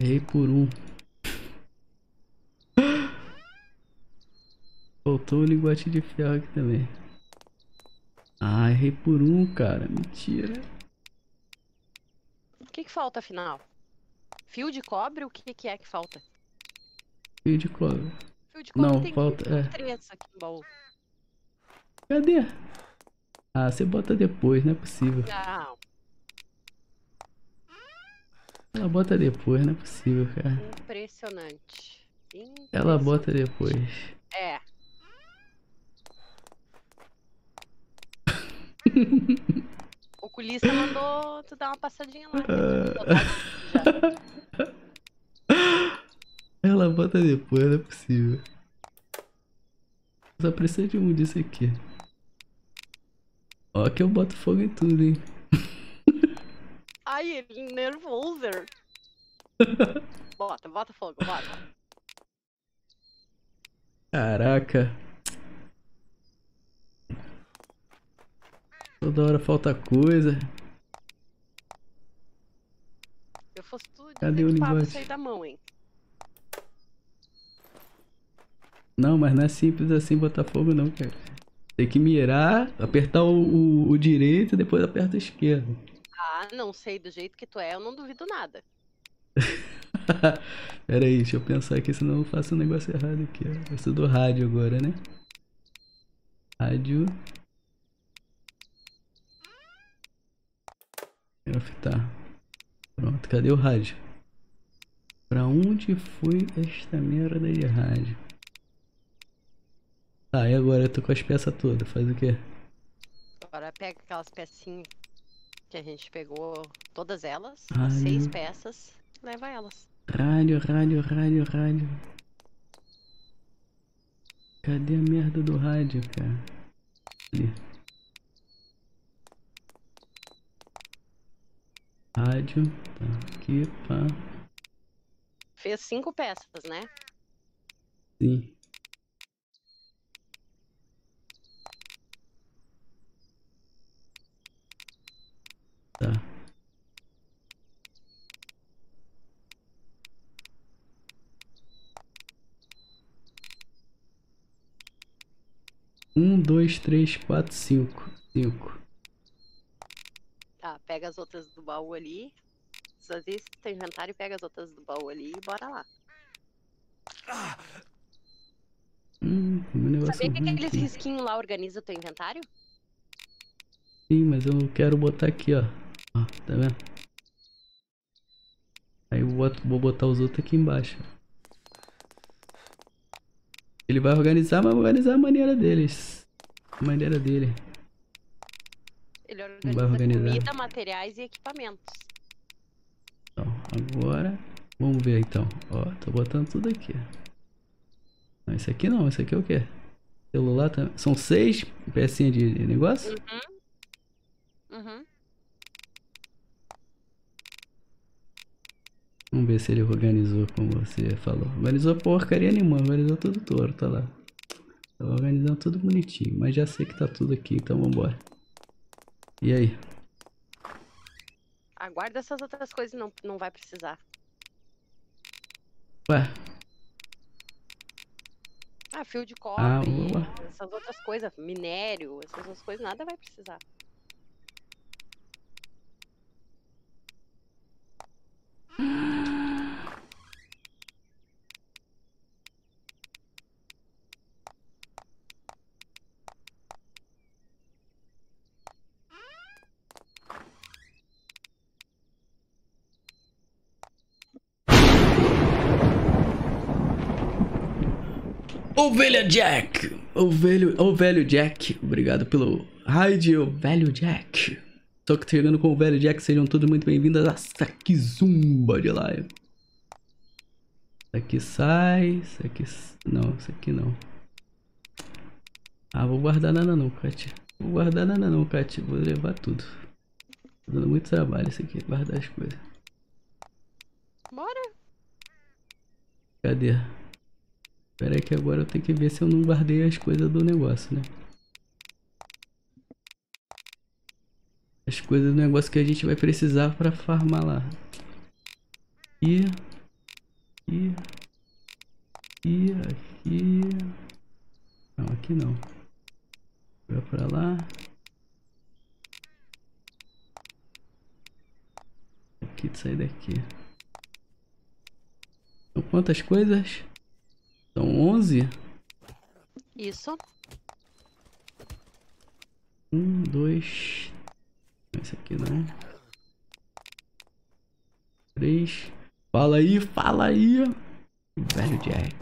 Errei por 1. Faltou o lingote de ferro aqui também. Ah, errei por 1, cara. Mentira. O que que falta, afinal? Fio de cobre? O que que é que falta? Fio de cobre. Fio de cobre não, tem falta, que... é. 3 aqui no baú. Cadê? Ah, você bota depois, não é possível. Não. Ela bota depois, não é possível, cara. Impressionante. Impressionante. Ela bota depois. É. O culista mandou tu dar uma passadinha lá. Ela bota depois, não é possível. Só precisa de um disso aqui. Ó que eu boto fogo em tudo, hein. Ai, ele nervoso. Bota fogo, bota. Caraca. Toda hora falta coisa. Eu fosse tudo desocupado sair da mão, hein? Não, mas não é simples assim botar fogo não, cara. Tem que mirar, apertar o direito e depois aperta o esquerdo. Ah, não sei, do jeito que tu é, eu não duvido nada. Pera aí, deixa eu pensar aqui, senão eu faço um negócio errado aqui. Ó. Eu sou do rádio agora, né? Rádio... Tá. Pronto, cadê o rádio? Pra onde foi esta merda de rádio? Tá, e agora eu tô com as peças todas, faz o quê? Agora pega aquelas pecinhas que a gente pegou, todas elas, rádio. 6 peças, leva elas. Rádio. Cadê a merda do rádio, cara? Ali. Rádio, tá aqui, pá. Fez 5 peças, né? Sim. Tá. Um, 2, 3, 4, 5. 5. Tá, pega as outras do baú ali. Esvazia teu inventário e pega as outras do baú ali e bora lá. Sabia que aqueles risquinhos lá organiza o teu inventário? Sim, mas eu não quero botar aqui, ó. Ó, tá vendo? Aí eu vou botar os outros aqui embaixo. Ele vai organizar, mas vai organizar a maneira deles. A maneira dele. Ele organiza comida, materiais e equipamentos. Então, agora... Vamos ver então. Ó, tô botando tudo aqui. Não, esse aqui não. Esse aqui é o quê? Celular também. São 6 pecinhas de negócio? Uhum. Vamos ver se ele organizou como você falou. Organizou porcaria nenhuma. Organizou tudo torto, tá lá. Tá organizando tudo bonitinho. Mas já sei que tá tudo aqui, então vambora. E aí? Aguarda essas outras coisas, não vai precisar. Ué? Ah, fio de cobre, essas outras coisas, minério, essas outras coisas, nada vai precisar. Ovelho Jack, obrigado pelo raid, Ovelho Jack. Tô chegando com o Velho Jack, sejam todos muito bem-vindos a essa Kizumbba de live. Isso aqui sai, isso aqui... não, isso aqui não. Ah, vou guardar nada não, Kátia. Vou guardar nada não, Kátia. Vou levar tudo. Tá dando muito trabalho isso aqui, guardar as coisas. Bora! Cadê? Espera aí que agora eu tenho que ver se eu não guardei as coisas do negócio, né? As coisas do negócio que a gente vai precisar pra farmar lá. E aqui... Não, aqui não. Vai pra lá. Aqui, sai daqui. Então, quantas coisas? São 11? Isso. 1, 2... Esse aqui não. 3. Fala aí, fala aí. Velho Jack.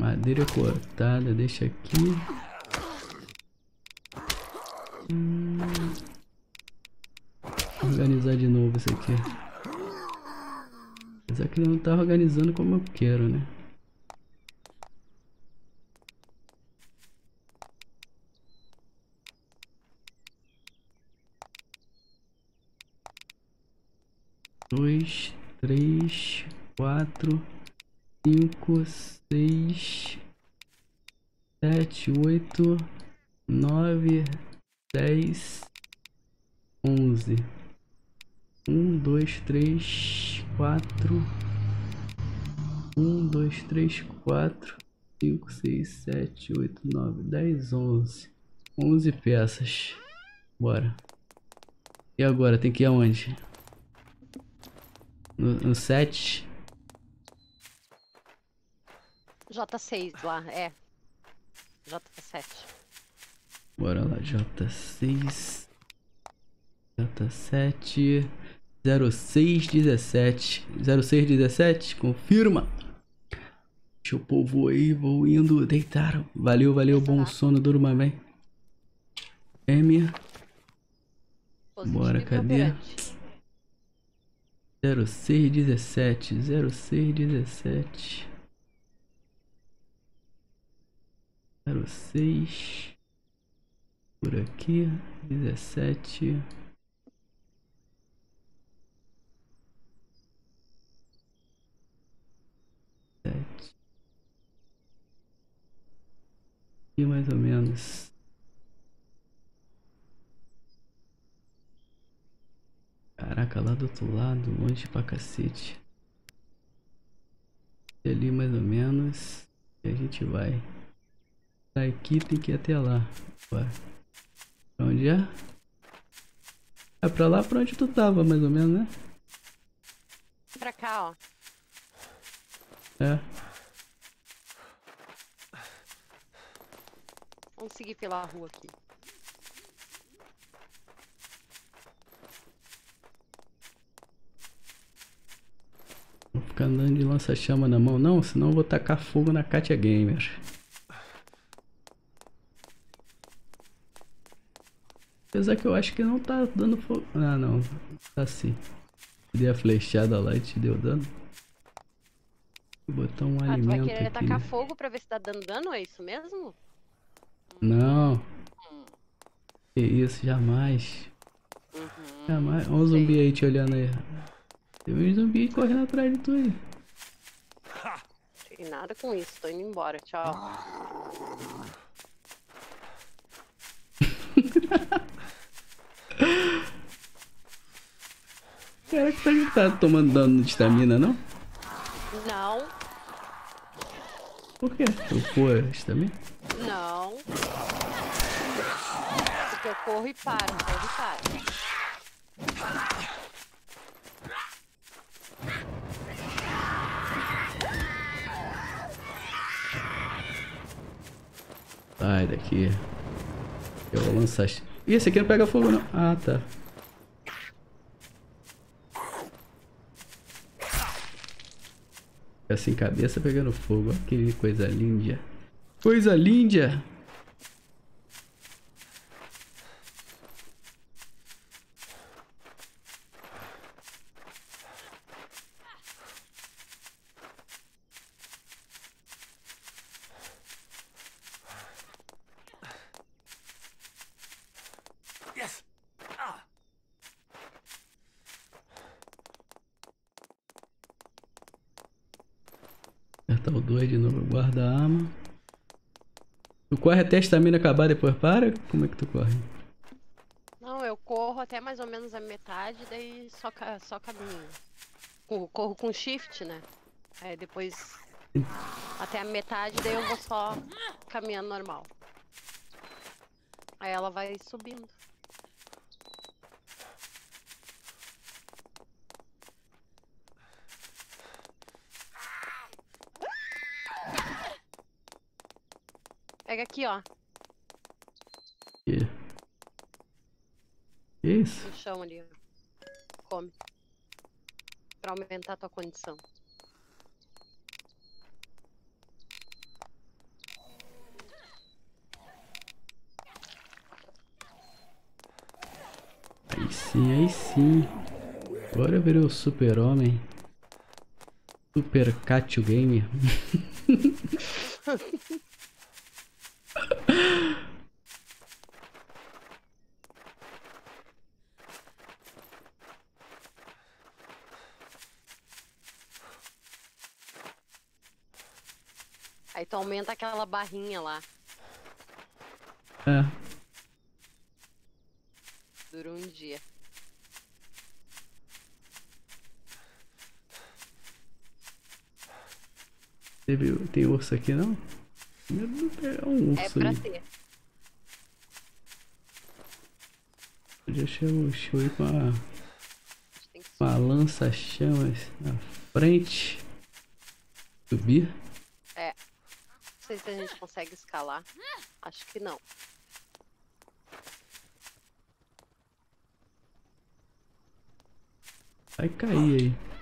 Madeira cortada, deixa aqui. Vou organizar de novo isso aqui. Apesar que ele não tá organizando como eu quero, né? Três, 4, 5, 6, 7, 8, 9, 10, 11. 1, 2, 3, 4. 1, 2, 3, 4, 5, 6, 7, 8, 9, 10, 11. 11 peças. Bora. E agora? Tem que ir aonde? No 7? J6 lá, é. J7. Bora lá, J6. J7. 0617. 0617, confirma. Deixa eu povo aí, vou indo deitar. Valeu, valeu, bom sono, durma bem. M. Bora, cadê? 0617, 0617, 06, por aqui, 17, 7, e mais ou menos. Caraca, lá do outro lado, longe pra cacete. E ali mais ou menos. E a gente vai. Daqui tem que ir até lá. Bora. Pra onde é? É pra lá pra onde tu tava, mais ou menos, né? Pra cá, ó. É. Vamos seguir pela rua aqui. Ficar andando de lança-chama na mão, não, senão eu vou tacar fogo na Kátia Gamer. Apesar que eu acho que não tá dando fogo. Ah, não. Tá sim. Dei a flechada lá e te deu dano. Vou botar um alimento aqui. Tu vai querer tacar fogo pra ver se tá dando dano? É isso mesmo? Não. Que isso, jamais. Jamais. Olha um zumbi aí te olhando aí. Tem um zumbi correndo atrás de tu aí. Não tem nada com isso, tô indo embora, tchau. Cara, que não tá tomando dano de estamina, não? Não. Por quê? Tu corre estamina? Não. Porque eu corro e paro, corro e paro. Sai daqui. Eu vou lançar. Ih, esse aqui não pega fogo não. Ah, tá. Fica sem cabeça pegando fogo. Olha que coisa linda. Coisa linda. 2 de novo, guarda a arma. Tu corre até a estamina acabar, depois para? Como é que tu corre? Não, eu corro até mais ou menos a metade, daí só caminho. Corro com shift, né? Aí depois até a metade, daí eu vou só caminhando normal. Aí ela vai subindo. Pega aqui, ó. Isso. No chão ali, ó. Come. Pra aumentar a tua condição. Aí sim, aí sim. Agora eu virei o super-homem. Super Kátia Gamer. Aí tu aumenta aquela barrinha lá. É. Dura um dia. Tem urso aqui não? É um urso. É pra ter. Eu já chamo o show aí com uma lança-chamas na frente. Subir. É. Não sei se a gente consegue escalar. Acho que não. Vai cair aí.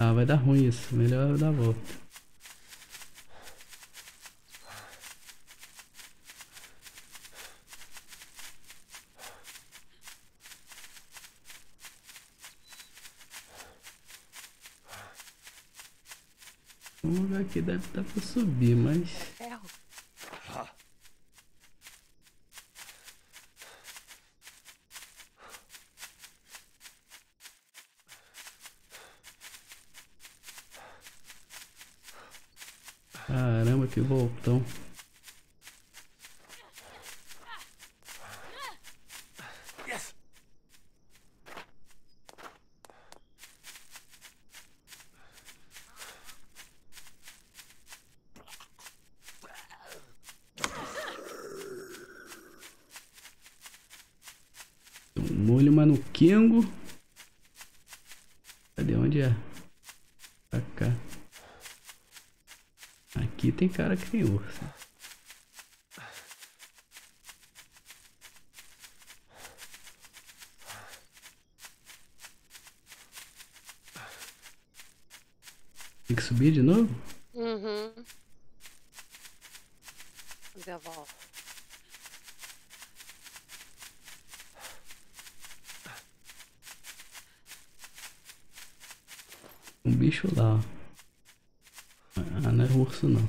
Ah, vai dar ruim isso. Melhor eu dar a volta. Um lugar aqui deve dar pra subir, mas... Caramba, que voltão. Molho manuquengo. Cadê? Onde é? Pra cá. Aqui tem cara que tem urso. Tem que subir de novo? Uhum. Fazer a volta. Um bicho lá, ó. Ah, não é urso não.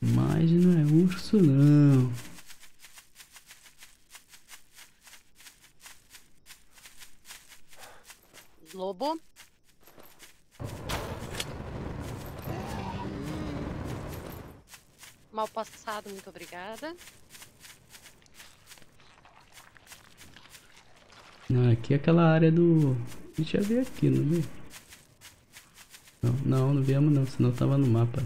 Mas não é urso não. Lobo. Mal passado, muito obrigada. Não, aqui é aquela área do... A gente já veio aqui, não veio? Não viemos não, senão tava no mapa.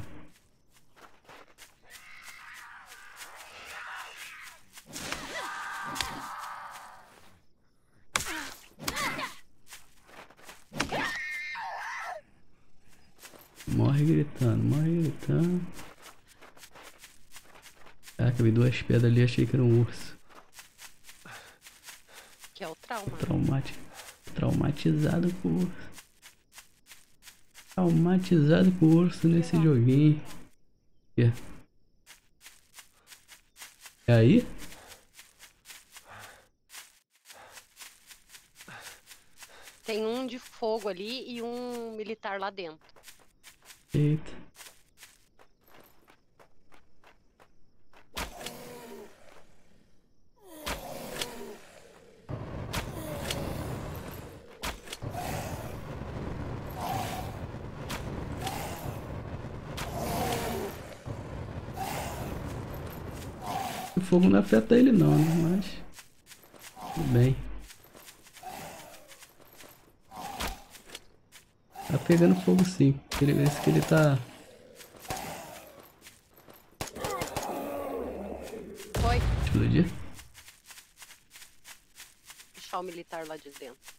Morre gritando, morre gritando. Caraca, vi duas pedras ali, achei que era um urso. Que é o trauma. Traumatizado com o urso. Traumatizado com o urso nesse joguinho. Yeah. E aí? Tem um de fogo ali e um militar lá dentro. Eita. O fogo não afeta ele não, né? Mas tudo bem. Tá pegando fogo sim, esse que ele tá... Foi. Explodir. Deixar o militar lá de dentro.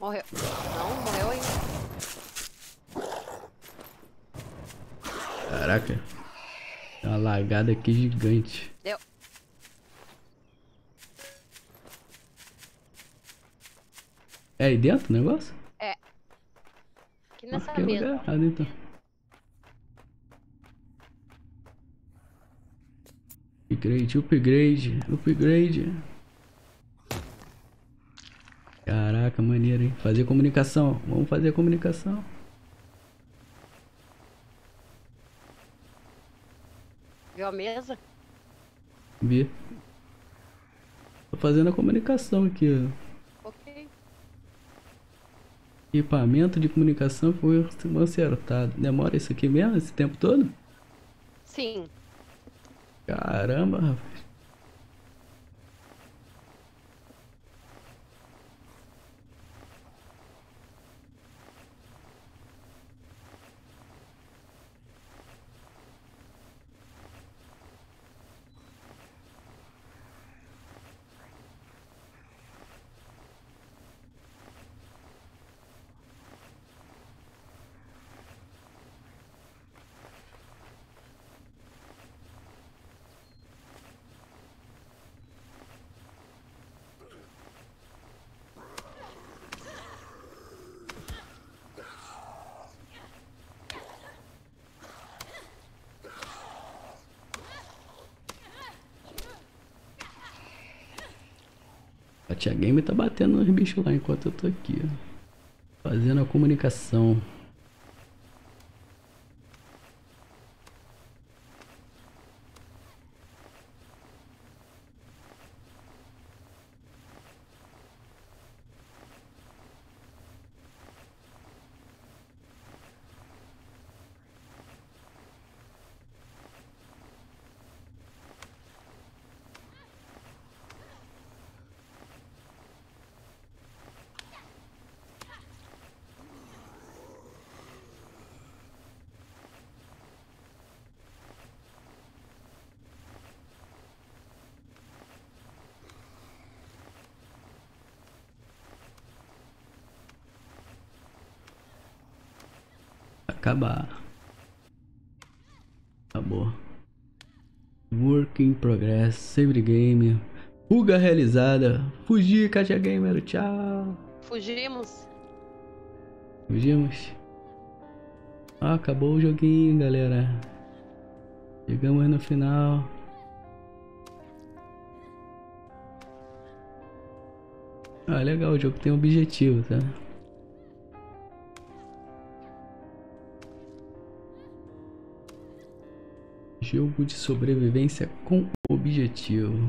Morreu. Não, morreu ainda. Caraca. Tem uma lagada aqui gigante. Deu. É aí dentro o negócio? É. Aqui nessa mesa. Ah, dentro. Upgrade, upgrade, upgrade. Caraca, maneiro, hein? Fazer comunicação. Vamos fazer comunicação. Viu a mesa? Vi. Tô fazendo a comunicação aqui, ó. Ok. Equipamento de comunicação foi acertado. Demora isso aqui mesmo, esse tempo todo? Sim. Caramba, rapaz. A Kátia Gamer tá batendo nos bichos lá enquanto eu tô aqui, ó, fazendo a comunicação. Acabar. Acabou. Work in progress. Save the game. Fuga realizada. Fugir, Kátia Gamer. Tchau. Fugimos. Fugimos. Ah, acabou o joguinho, galera. Chegamos no final. Ah, legal. O jogo tem um objetivo, tá? Jogo de sobrevivência com objetivo.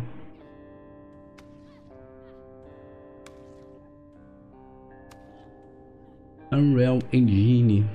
Unreal Engine.